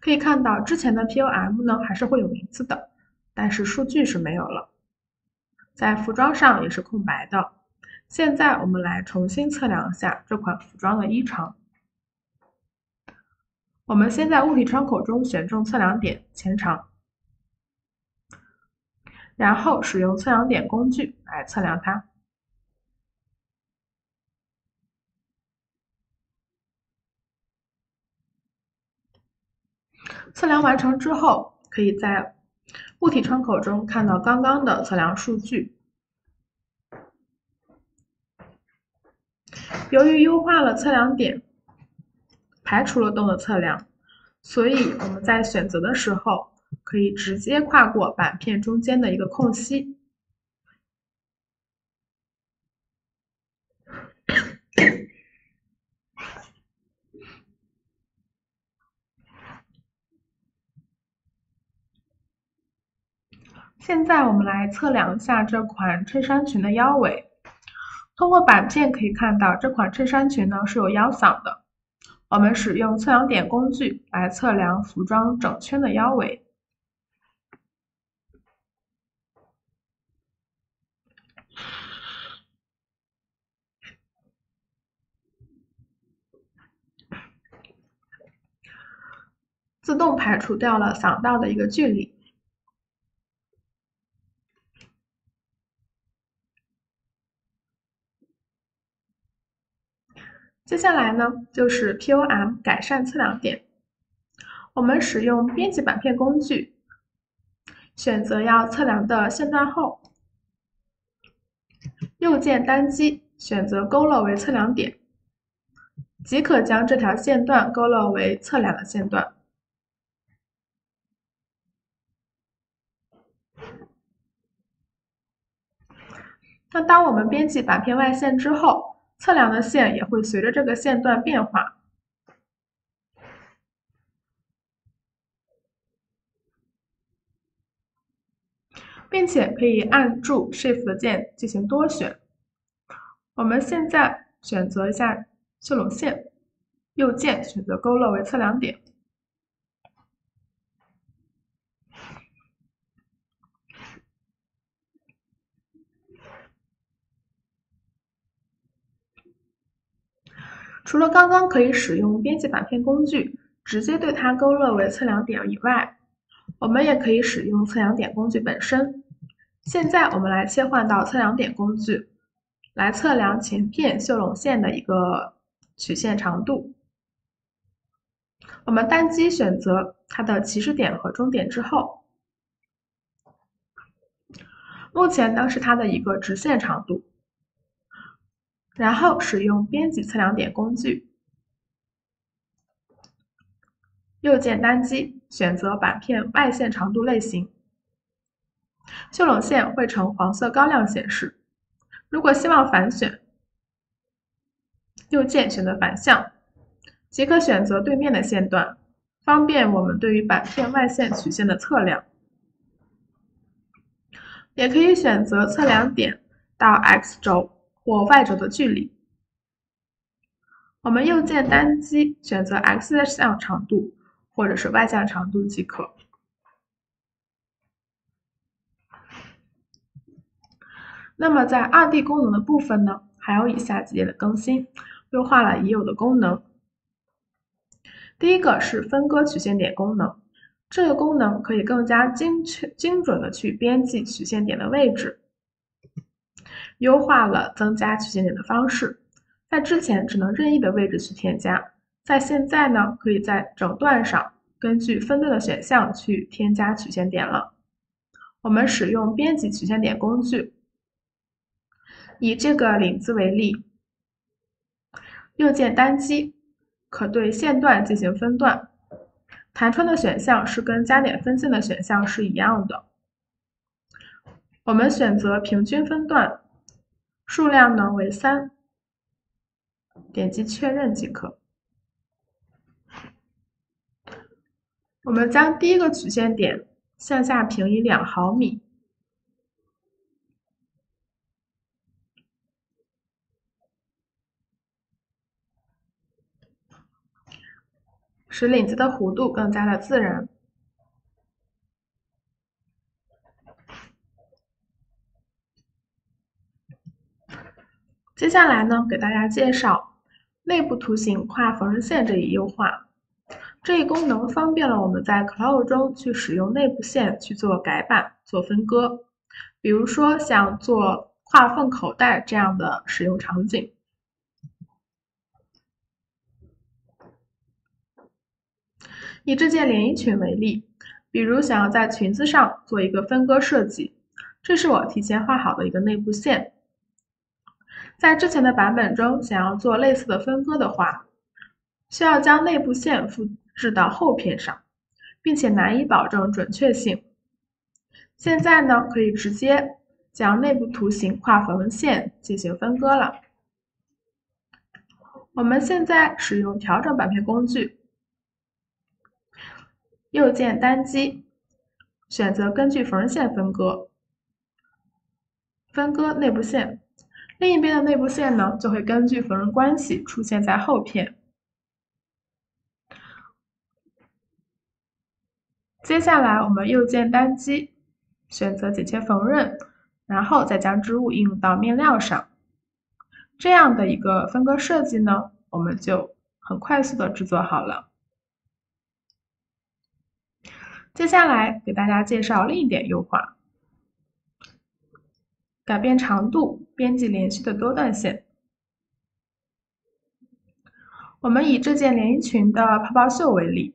可以看到之前的 P O M 呢还是会有名字的，但是数据是没有了，在服装上也是空白的。现在我们来重新测量一下这款服装的衣长。我们先在物体窗口中选中测量点前长，然后使用测量点工具来测量它。测量完成之后，可以在物体窗口中看到刚刚的测量数据。由于优化了测量点，排除了动的测量，所以我们在选择的时候可以直接跨过板片中间的一个空隙。现在我们来测量一下这款衬衫裙的腰围。通过板片可以看到，这款衬衫裙呢是有腰嗓的。我们使用测量点工具来测量服装整圈的腰围。自动排除掉了嗓道的一个距离。接下来呢，就是 P O M 改善测量点。我们使用编辑板片工具，选择要测量的线段后，右键单击选择勾勒为测量点，即可将这条线段勾勒为测量的线段。那当我们编辑板片外线之后，测量的线也会随着这个线段变化。并且可以按住 Shift 的键进行多选。我们现在选择一下绣拢线，右键选择勾勒为测量点。除了刚刚可以使用编辑板片工具直接对它勾勒为测量点以外，我们也可以使用测量点工具本身。现在我们来切换到测量点工具，来测量前片绣拢线的一个曲线长度。我们单击选择它的起始点和终点之后，目前呢是它的一个直线长度。然后使用编辑测量点工具，右键单击选择板片外线长度类型，聚拢线会呈黄色高亮显示。如果希望反选，右键选择反向，即可选择对面的线段，方便我们对于板片外线曲线的测量。也可以选择测量点到 X 轴或 Y 轴的距离。我们右键单击选择 X 向长度或者是 Y 向长度即可。那么在 二D 功能的部分呢，还有以下几点的更新，优化了已有的功能。第一个是分割曲线点功能，这个功能可以更加精确、精准的去编辑曲线点的位置。优化了增加曲线点的方式，在之前只能任意的位置去添加，在现在呢，可以在整段上根据分段的选项去添加曲线点了。我们使用编辑曲线点工具，以这个领子为例，右键单击可对线段进行分段，弹窗的选项是跟加点分线的选项是一样的。我们选择平均分段。数量呢为三，点击确认即可。我们将第一个曲线点向下平移两毫米，使领子的弧度更加的自然。接下来呢，给大家介绍内部图形跨缝纫线这一优化。这一功能方便了我们在 C L O 中去使用内部线去做改版、做分割。比如说像做跨缝口袋这样的使用场景。以这件连衣裙为例，比如想要在裙子上做一个分割设计，这是我提前画好的一个内部线。在之前的版本中，想要做类似的分割的话，需要将内部线复制到后片上，并且难以保证准确性。现在呢，可以直接将内部图形跨缝纫线进行分割了。我们现在使用调整板片工具，右键单击，选择根据缝纫线分割，分割内部线。另一边的内部线呢，就会根据缝纫关系出现在后片。接下来，我们右键单击，选择剪切缝纫，然后再将织物应用到面料上。这样的一个分割设计呢，我们就很快速的制作好了。接下来给大家介绍另一点优化。改变长度，编辑连续的多段线。我们以这件连衣裙的泡泡袖为例，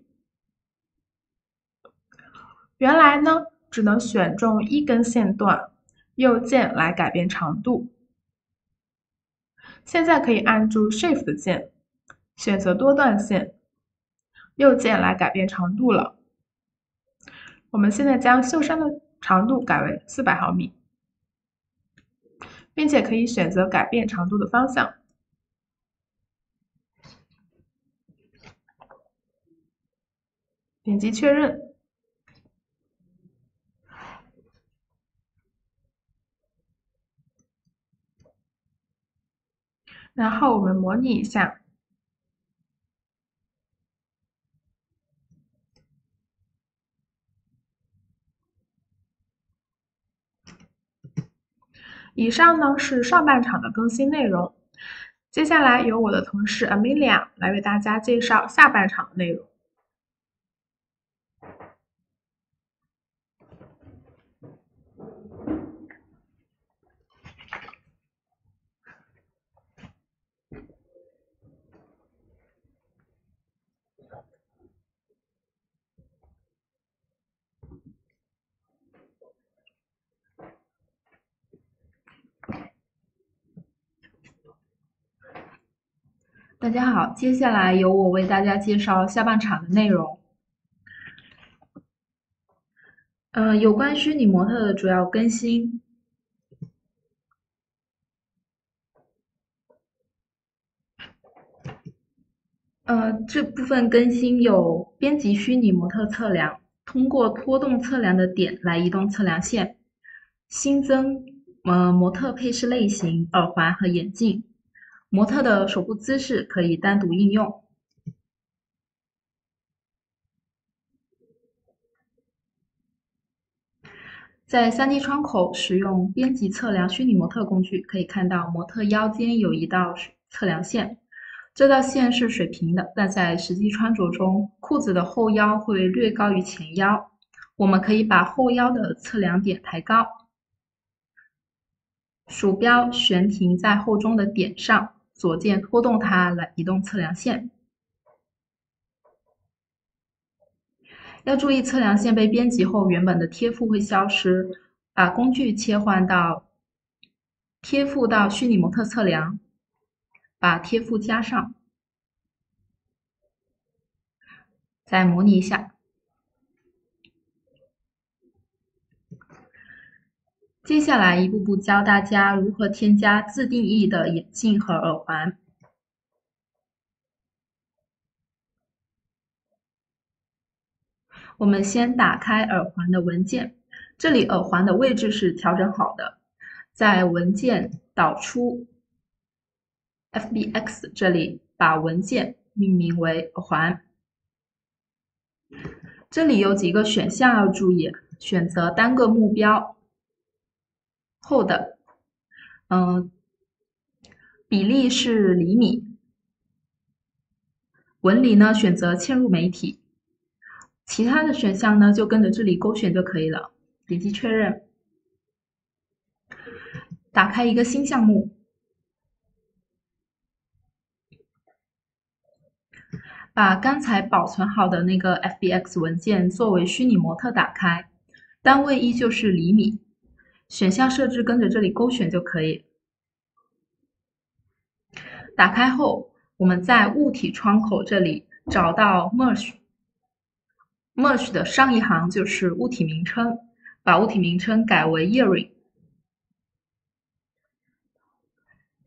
原来呢只能选中一根线段，右键来改变长度。现在可以按住 Shift 键，选择多段线，右键来改变长度了。我们现在将袖衫的长度改为四百毫米。并且可以选择改变长度的方向。点击确认。然后我们模拟一下。以上呢是上半场的更新内容，接下来由我的同事 Amelia 来为大家介绍下半场的内容。大家好，接下来由我为大家介绍下半场的内容。呃，有关虚拟模特的主要更新。呃，这部分更新有编辑虚拟模特测量，通过拖动测量的点来移动测量线，新增呃模特配饰类型、耳环和眼镜。 模特的手部姿势可以单独应用。在 三 D 窗口使用编辑测量虚拟模特工具，可以看到模特腰间有一道测量线，这道线是水平的，但在实际穿着中，裤子的后腰会略高于前腰，我们可以把后腰的测量点抬高。鼠标悬停在后中的点上。 左键拖动它来移动测量线。要注意，测量线被编辑后，原本的贴附会消失。把工具切换到贴附到虚拟模特测量，把贴附加上。再模拟一下。接下来一步步教大家如何添加自定义的眼镜和耳环。我们先打开耳环的文件，这里耳环的位置是调整好的，在文件导出 F B X 这里把文件命名为耳环。这里有几个选项要注意，选择单个目标。 后的，嗯、呃，比例是厘米。纹理呢，选择嵌入媒体。其他的选项呢，就跟着这里勾选就可以了。点击确认，打开一个新项目，把刚才保存好的那个 F B X 文件作为虚拟模特打开，单位依旧是厘米。 选项设置跟着这里勾选就可以。打开后，我们在物体窗口这里找到 Merge，Merge 的上一行就是物体名称，把物体名称改为 Earring。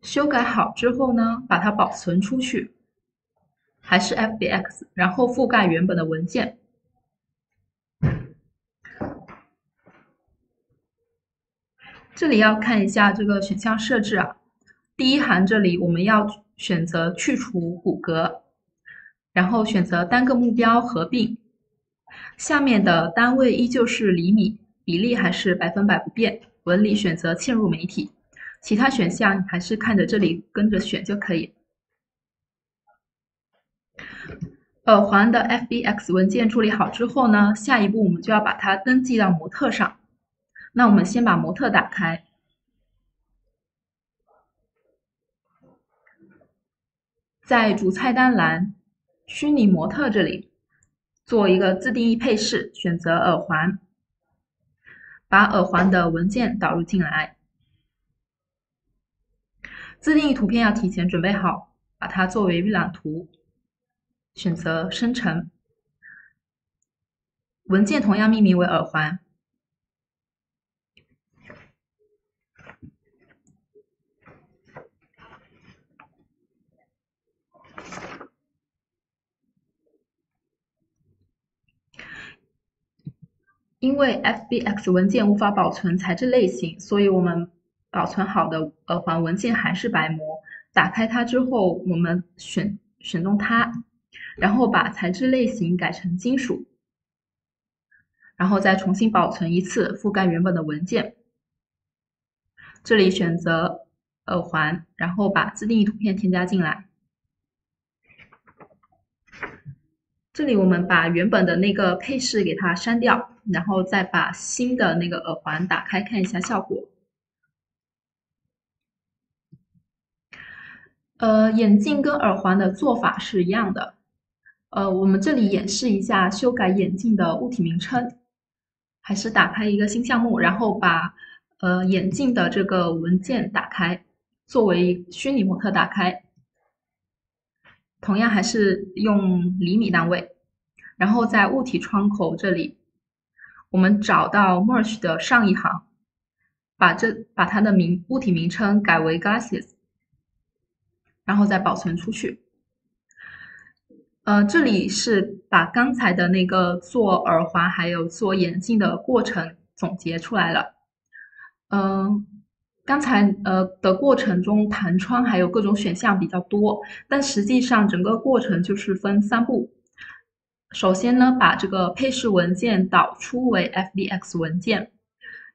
修改好之后呢，把它保存出去，还是 F B X， 然后覆盖原本的文件。 这里要看一下这个选项设置啊，第一行这里我们要选择去除骨骼，然后选择单个目标合并，下面的单位依旧是厘米，比例还是百分百不变，纹理选择嵌入媒体，其他选项还是看着这里跟着选就可以。耳环的 F B X 文件处理好之后呢，下一步我们就要把它登记到模特上。 那我们先把模特打开，在主菜单栏“虚拟模特”这里做一个自定义配饰，选择耳环，把耳环的文件导入进来。自定义图片要提前准备好，把它作为预览图，选择生成，文件同样命名为耳环。 因为 F B X 文件无法保存材质类型，所以我们保存好的耳环文件还是白膜。打开它之后，我们选选中它，然后把材质类型改成金属，然后再重新保存一次，覆盖原本的文件。这里选择耳环，然后把自定义图片添加进来。 这里我们把原本的那个配饰给它删掉，然后再把新的那个耳环打开看一下效果。呃，眼镜跟耳环的做法是一样的。呃，我们这里演示一下修改眼镜的物体名称，还是打开一个新项目，然后把呃眼镜的这个文件打开，作为虚拟模特打开。同样还是用厘米单位，然后在物体窗口这里，我们找到 merge 的上一行，把这把它的名物体名称改为 glasses， 然后再保存出去。呃，这里是把刚才的那个做耳环还有做眼镜的过程总结出来了。嗯、呃，刚才呃的过程中弹窗还有各种选项比较多，但实际上整个过程就是分三步。首先呢，把这个配饰文件导出为 F B X 文件，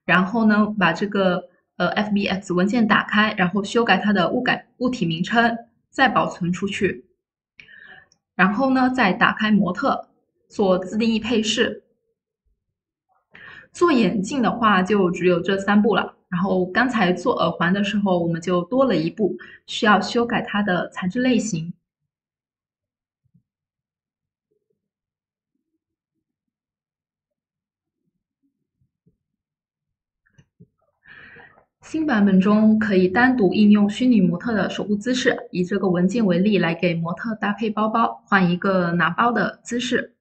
然后呢，把这个呃 F B X 文件打开，然后修改它的物改物体名称，再保存出去。然后呢，再打开模特做自定义配饰。做眼镜的话，就只有这三步了。然后刚才做耳环的时候，我们就多了一步，需要修改它的材质类型。新版本中可以单独应用虚拟模特的手部姿势，以这个文件为例来给模特搭配包包，换一个拿包的姿势。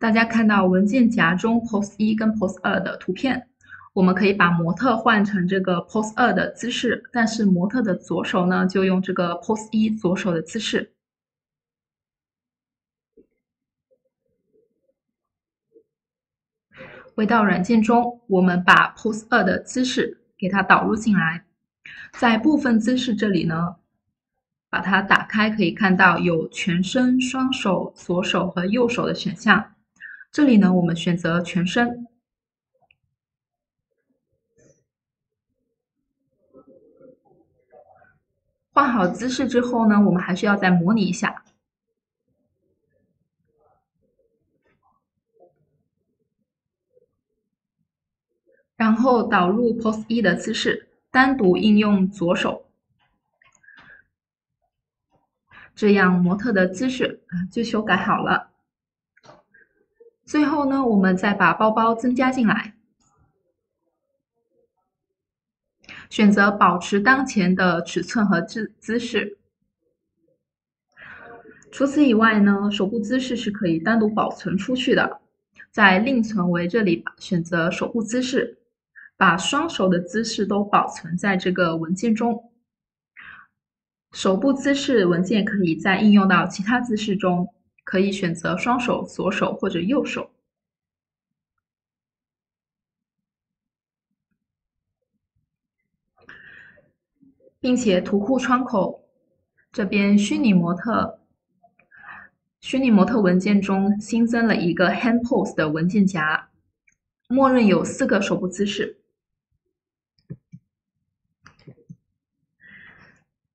大家看到文件夹中 Pose 一 跟 Pose 二 的图片，我们可以把模特换成这个 Pose 二 的姿势，但是模特的左手呢，就用这个 Pose 一 左手的姿势。回到软件中，我们把 Pose 二 的姿势给它导入进来，在部分姿势这里呢，把它打开，可以看到有全身、双手、左手和右手的选项。这里呢，我们选择全身。换好姿势之后呢，我们还需要再模拟一下。然后导入 Pose 一 的姿势，单独应用左手，这样模特的姿势就修改好了。最后呢，我们再把包包增加进来，选择保持当前的尺寸和姿姿势。除此以外呢，手部姿势是可以单独保存出去的，再另存为这里选择手部姿势。把双手的姿势都保存在这个文件中，手部姿势文件可以再应用到其他姿势中，可以选择双手、左手或者右手。并且图库窗口这边虚拟模特，虚拟模特文件中新增了一个 hand pose 的文件夹，默认有四个手部姿势。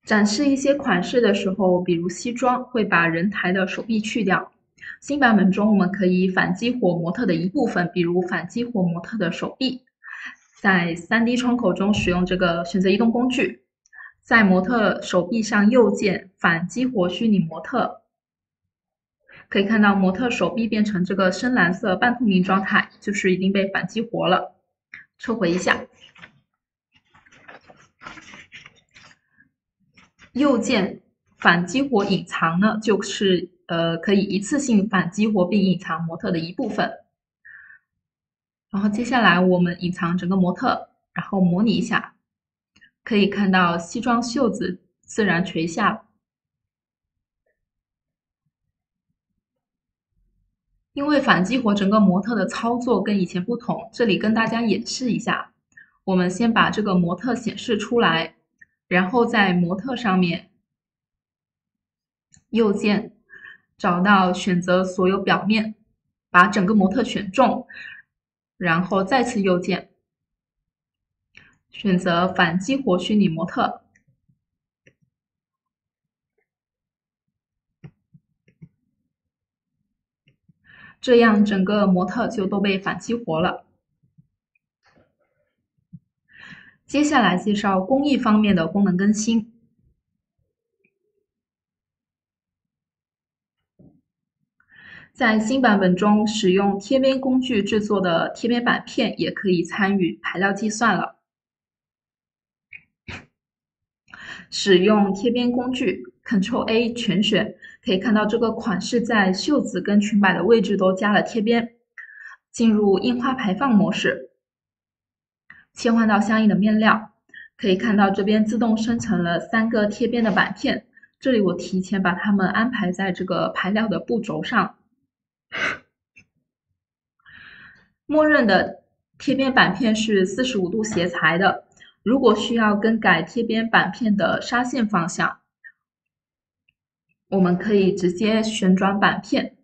展示一些款式的时候，比如西装，会把人抬的手臂去掉。新版本中，我们可以反激活模特的一部分，比如反激活模特的手臂。在 三 D 窗口中使用这个选择移动工具，在模特手臂上右键反激活虚拟模特。可以看到模特手臂变成这个深蓝色半透明状态，就是已经被反激活了。撤回一下。右键反激活隐藏呢，就是呃可以一次性反激活并隐藏模特的一部分。然后接下来我们隐藏整个模特，然后模拟一下，可以看到西装袖子自然垂下。因为反激活整个模特的操作跟以前不同，这里跟大家演示一下。我们先把这个模特显示出来。然后在模特上面，右键找到选择所有表面，把整个模特选中，然后再次右键选择反激活虚拟模特。这样整个模特就都被反激活了。接下来介绍工艺方面的功能更新。在新版本中，使用贴边工具制作的贴边板片也可以参与排料计算了。使用贴边工具 Ctrl+A 全选，可以看到这个款式在袖子跟裙摆的位置都加了贴边。进入印花排放模式，切换到相应的面料，可以看到这边自动生成了三个贴边的板片。这里我提前把它们安排在这个排料的布轴上。默认的贴边板片是四十五度斜裁的。如果需要更改贴边板片的纱线方向，我们可以直接旋转板片。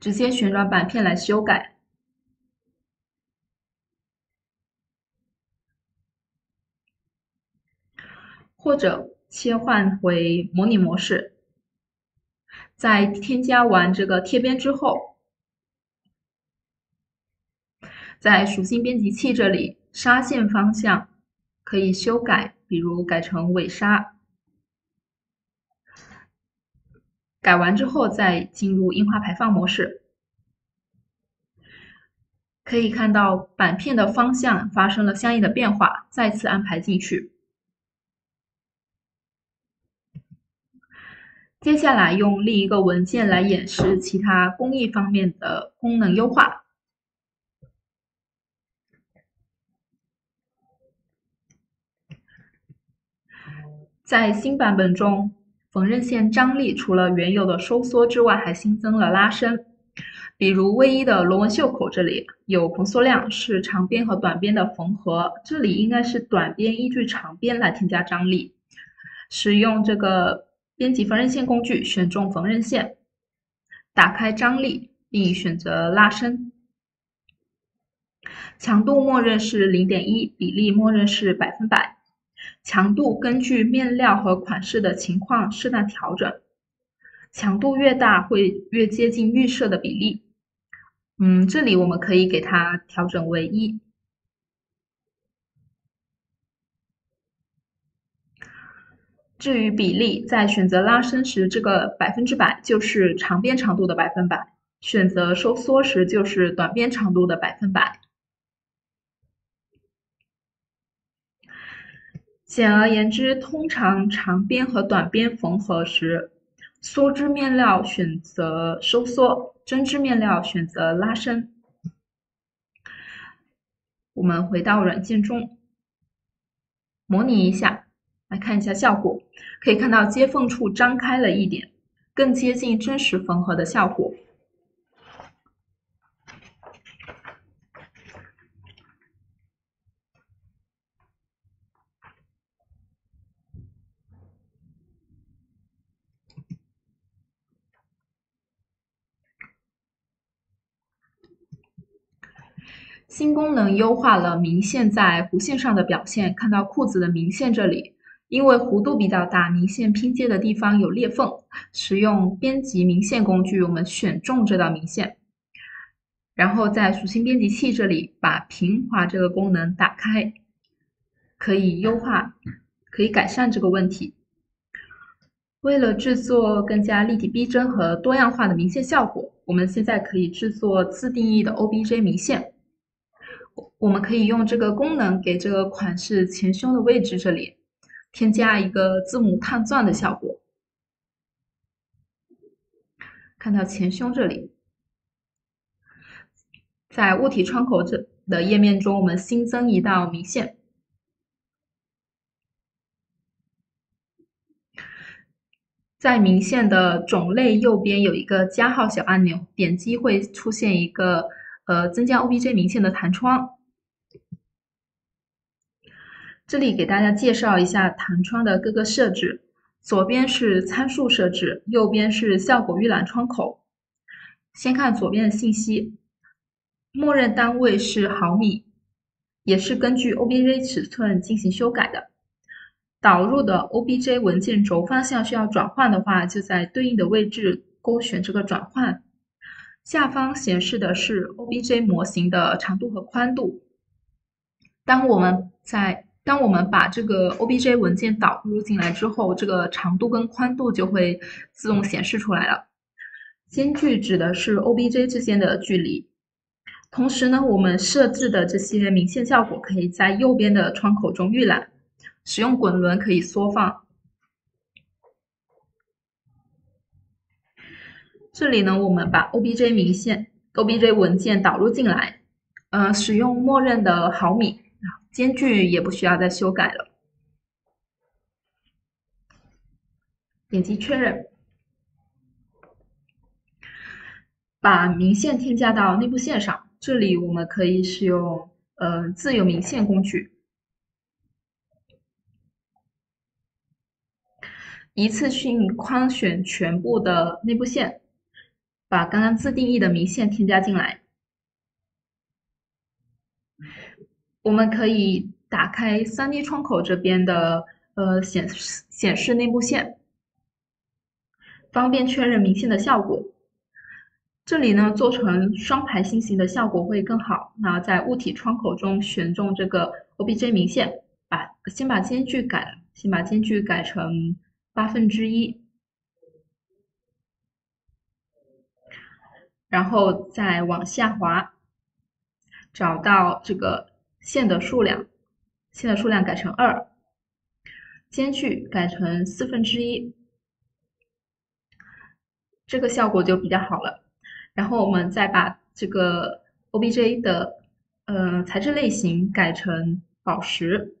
直接旋转板片来修改。或者切换回模拟模式。在添加完这个贴边之后，在属性编辑器这里，纱线方向可以修改，比如改成尾纱。 改完之后，再进入印花排放模式，可以看到板片的方向发生了相应的变化，再次安排进去。接下来用另一个文件来演示其他工艺方面的功能优化。在新版本中， 缝纫线张力除了原有的收缩之外，还新增了拉伸。比如卫衣的螺纹袖口这里有蓬缩量，是长边和短边的缝合。这里应该是短边依据长边来添加张力。使用这个编辑缝纫线工具，选中缝纫线，打开张力，并选择拉伸。强度默认是 零点一， 比例默认是 百分之百。 强度根据面料和款式的情况适当调整，强度越大会越接近预设的比例。嗯，这里我们可以给它调整为一。至于比例，在选择拉伸时，这个百分之百就是长边长度的百分百；选择收缩时，就是短边长度的百分百。 简而言之，通常长边和短边缝合时，梭织面料选择收缩，针织面料选择拉伸。我们回到软件中，模拟一下，来看一下效果。可以看到接缝处张开了一点，更接近真实缝合的效果。 新功能优化了明线在弧线上的表现。看到裤子的明线这里，因为弧度比较大，明线拼接的地方有裂缝。使用编辑明线工具，我们选中这道明线，然后在属性编辑器这里把平滑这个功能打开，可以优化，可以改善这个问题。为了制作更加立体逼真和多样化的明线效果，我们现在可以制作自定义的 O B J 明线。 我们可以用这个功能给这个款式前胸的位置这里添加一个字母碳钻的效果。看到前胸这里，在物体窗口这的页面中，我们新增一道明线。在明线的种类右边有一个加号小按钮，点击会出现一个 呃，增加 O B J 明线的弹窗。这里给大家介绍一下弹窗的各个设置，左边是参数设置，右边是效果预览窗口。先看左边的信息，默认单位是毫米，也是根据 O B J 尺寸进行修改的。导入的 O B J 文件轴方向需要转换的话，就在对应的位置勾选这个转换。 下方显示的是 O B J 模型的长度和宽度。当我们在当我们把这个 O B J 文件导入进来之后，这个长度跟宽度就会自动显示出来了。间距指的是 O B J 之间的距离。同时呢，我们设置的这些明线效果可以在右边的窗口中预览，使用滚轮可以缩放，这里呢，我们把 O B J 明线、O B J 文件导入进来，呃，使用默认的毫米，间距也不需要再修改了。点击确认，把明线添加到内部线上。这里我们可以使用呃自由明线工具。 一次性框选全部的内部线，把刚刚自定义的明线添加进来。我们可以打开 三 D 窗口这边的呃显示显示内部线，方便确认明线的效果。这里呢做成双排心形的效果会更好。那在物体窗口中选中这个 O B J 明线，把先把间距改，先把间距改成。 八分之一，然后再往下滑，找到这个线的数量，线的数量改成二，间距改成四分之一，这个效果就比较好了。然后我们再把这个 O B J 的呃材质类型改成宝石。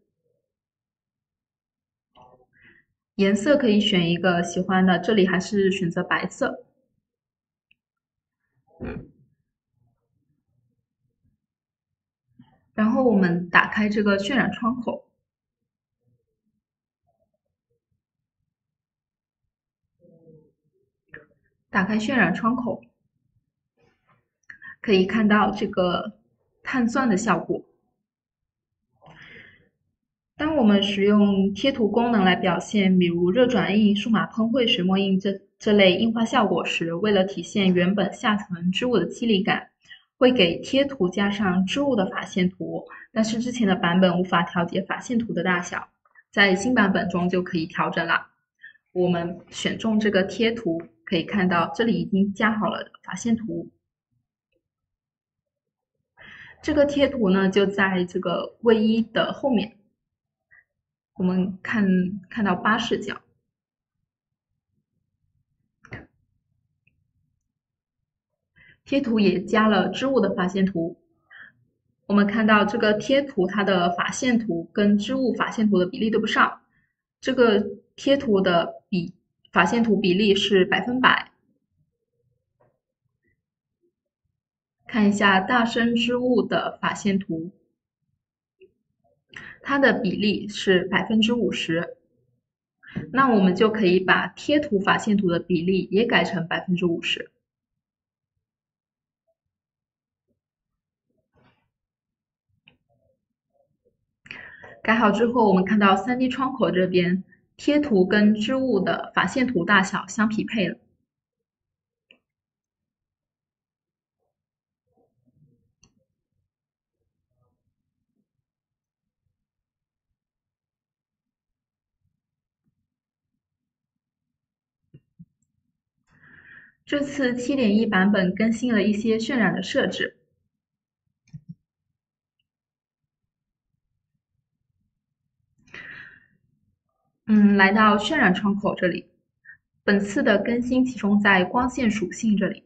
颜色可以选一个喜欢的，这里还是选择白色。然后我们打开这个渲染窗口，打开渲染窗口，可以看到这个碳钻的效果。 当我们使用贴图功能来表现，比如热转印、数码喷绘、水墨印这这类印花效果时，为了体现原本下层织物的肌理感，会给贴图加上织物的法线图。但是之前的版本无法调节法线图的大小，在新版本中就可以调整了。我们选中这个贴图，可以看到这里已经加好了法线图。 这个贴图呢，就在这个卫衣的后面。 我们看看到八视角，贴图也加了织物的法线图。我们看到这个贴图它的法线图跟织物法线图的比例对不上，这个贴图的比法线图比例是百分百。看一下大身织物的法线图。 它的比例是百分之五十，那我们就可以把贴图法线图的比例也改成百分之五十。改好之后，我们看到 三 D 窗口这边贴图跟织物的法线图大小相匹配了。 这次 七点一 版本更新了一些渲染的设置，嗯，来到渲染窗口这里，本次的更新集中在光线属性这里，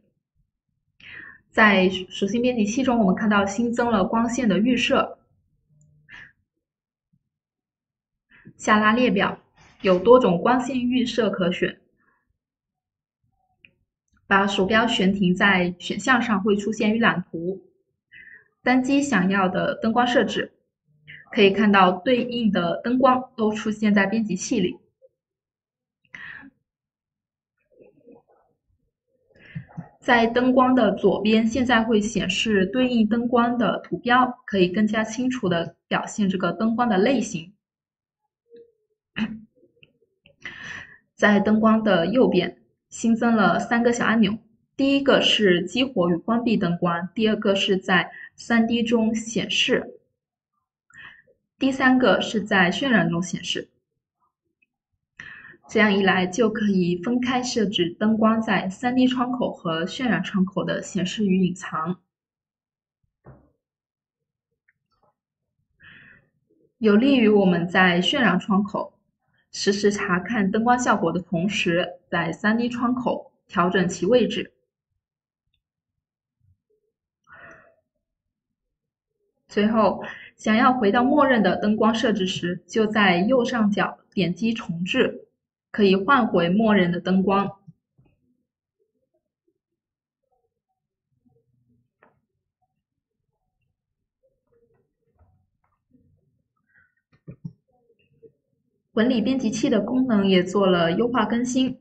在属性编辑器中，我们看到新增了光线的预设，下拉列表有多种光线预设可选。 把鼠标悬停在选项上，会出现预览图。单击想要的灯光设置，可以看到对应的灯光都出现在编辑器里。在灯光的左边，现在会显示对应灯光的图标，可以更加清楚地表现这个灯光的类型。在灯光的右边。 新增了三个小按钮，第一个是激活与关闭灯光，第二个是在 三 D 中显示，第三个是在渲染中显示。这样一来就可以分开设置灯光在 三 D 窗口和渲染窗口的显示与隐藏。有利于我们在渲染窗口。 实时查看灯光效果的同时，在 三 D 窗口调整其位置。随后，想要回到默认的灯光设置时，就在右上角点击重置，可以换回默认的灯光。 纹理编辑器的功能也做了优化更新。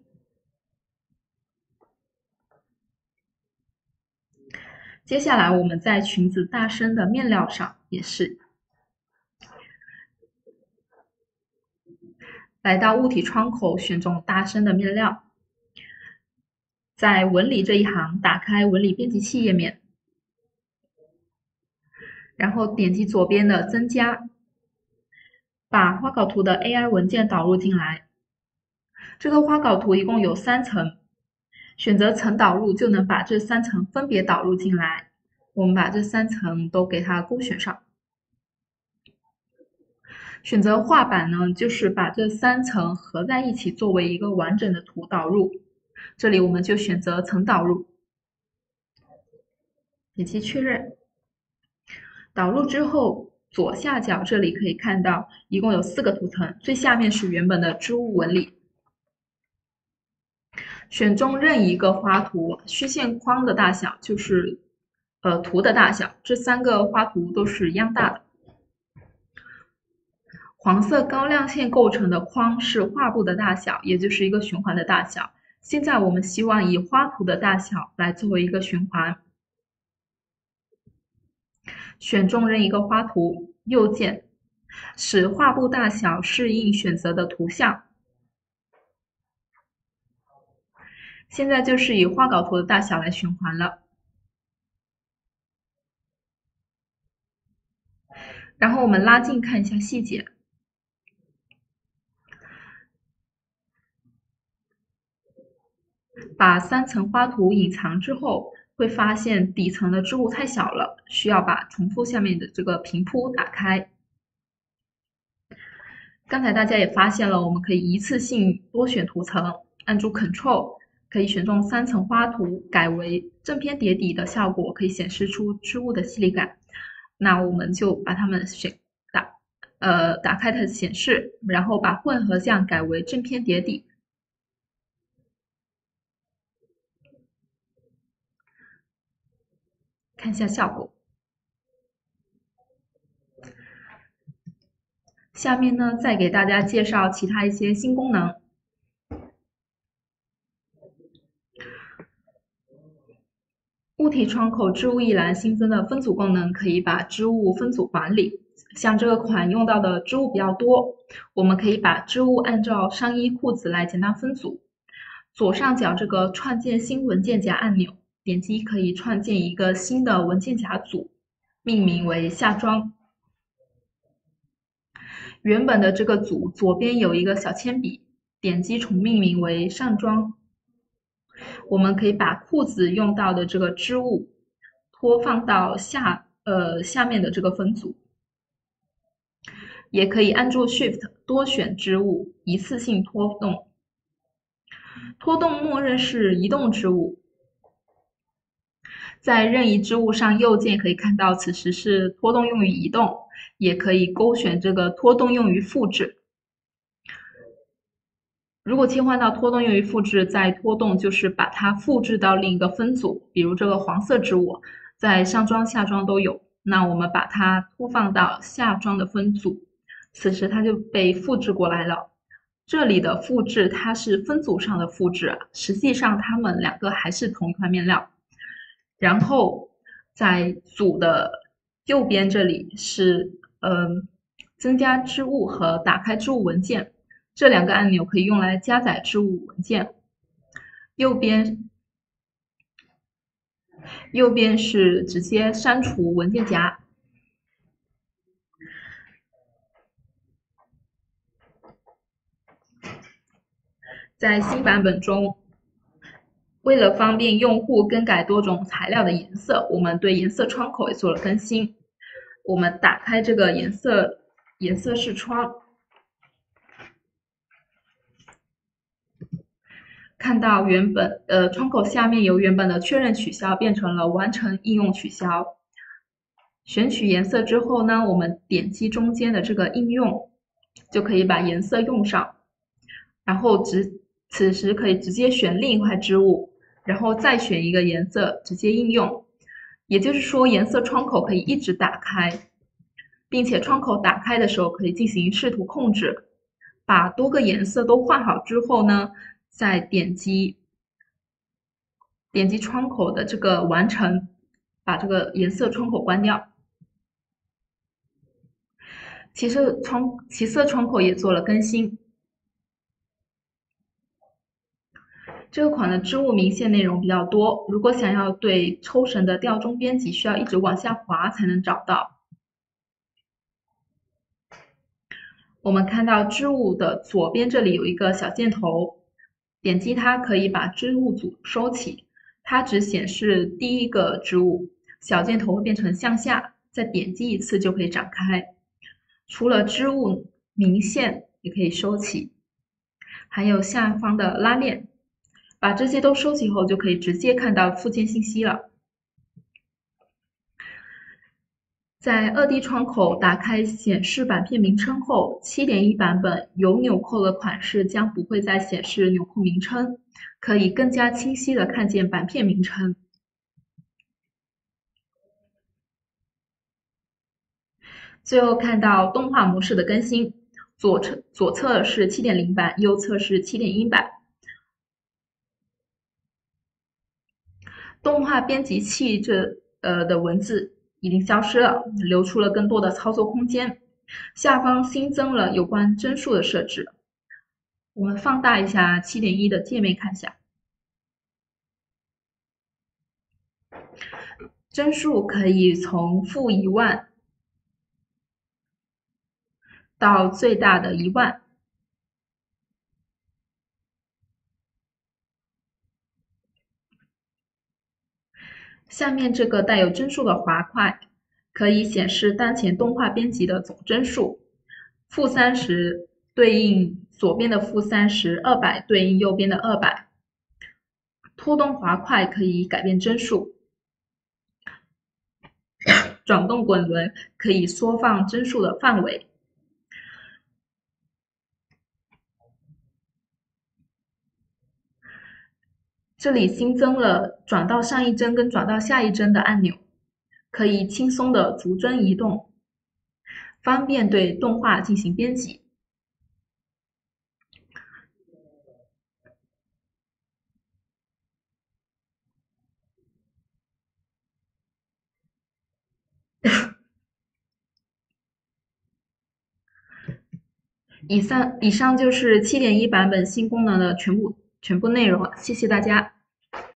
接下来我们在裙子大身的面料上也是，来到物体窗口选中大身的面料，在纹理这一行打开纹理编辑器页面，然后点击左边的增加。 把花稿图的 A I 文件导入进来。这个花稿图一共有三层，选择层导入就能把这三层分别导入进来。我们把这三层都给它勾选上。选择画板呢，就是把这三层合在一起作为一个完整的图导入。这里我们就选择层导入，点击确认。导入之后。 左下角这里可以看到，一共有四个图层，最下面是原本的织物纹理。选中任意一个花图，虚线框的大小就是呃图的大小，这三个花图都是一样大的。黄色高亮线构成的框是画布的大小，也就是一个循环的大小。现在我们希望以花图的大小来作为一个循环。 选中任一个花图，右键使画布大小适应选择的图像。现在就是以画稿图的大小来循环了。然后我们拉近看一下细节，把三层花图隐藏之后。 会发现底层的织物太小了，需要把重复下面的这个平铺打开。刚才大家也发现了，我们可以一次性多选图层，按住 Ctrl 可以选中三层花图，改为正片叠底的效果，可以显示出织物的细腻感。那我们就把它们选打呃打开它的显示，然后把混合项改为正片叠底。 看一下效果。下面呢，再给大家介绍其他一些新功能。物体窗口织物一栏新增的分组功能，可以把织物分组管理。像这个款用到的织物比较多，我们可以把织物按照上衣、裤子来简单分组。左上角这个创建新文件夹按钮。 点击可以创建一个新的文件夹组，命名为夏装。原本的这个组左边有一个小铅笔，点击重命名为上装。我们可以把裤子用到的这个织物拖放到下呃下面的这个分组，也可以按住 Shift 多选织物，一次性拖动。拖动默认是移动织物。 在任意织物上右键可以看到，此时是拖动用于移动，也可以勾选这个拖动用于复制。如果切换到拖动用于复制，再拖动就是把它复制到另一个分组，比如这个黄色织物，在上装、下装都有。那我们把它拖放到下装的分组，此时它就被复制过来了。这里的复制它是分组上的复制，实际上它们两个还是同一块面料。 然后在组的右边这里是呃增加织物和打开织物文件这两个按钮可以用来加载织物文件。右边右边是直接删除文件夹。在新版本中。 为了方便用户更改多种材料的颜色，我们对颜色窗口也做了更新。我们打开这个颜色颜色视窗，看到原本呃窗口下面由原本的确认取消变成了完成应用取消。选取颜色之后呢，我们点击中间的这个应用，就可以把颜色用上。然后直此时可以直接选另一块织物，然后再选一个颜色直接应用。也就是说，颜色窗口可以一直打开，并且窗口打开的时候可以进行视图控制。把多个颜色都画好之后呢，再点击点击窗口的这个完成，把这个颜色窗口关掉。其实窗其色窗口也做了更新。这个款的织物明线内容比较多，如果想要对抽绳的吊钟编辑，需要一直往下滑才能找到。我们看到织物的左边这里有一个小箭头，点击它可以把织物组收起，它只显示第一个织物，小箭头会变成向下，再点击一次就可以展开。除了织物明线也可以收起，还有下方的拉链，把这些都收起后就可以直接看到附件信息了。在 二 D 窗口打开显示版片名称后 ，七点一 版本有纽扣的款式将不会再显示纽扣名称，可以更加清晰的看见版片名称。最后看到动画模式的更新，左侧左侧是 七点零 版，右侧是 七点一 版。动画编辑器这呃的文字已经消失了，留出了更多的操作空间。下方新增了有关帧数的设置，我们放大一下 七点一 的界面看一下。帧数可以从负一万到最大的一万。下面这个带有帧数的滑块可以显示当前动画编辑的总帧数，负三十对应左边的负三十， 二百对应右边的二百。拖动滑块可以改变帧数，转动滚轮可以缩放帧数的范围。这里新增了转到上一帧跟转到下一帧的按钮，可以轻松的逐帧移动，方便对动画进行编辑。以上以上就是 七点一 版本新功能的全部全部内容，谢谢大家。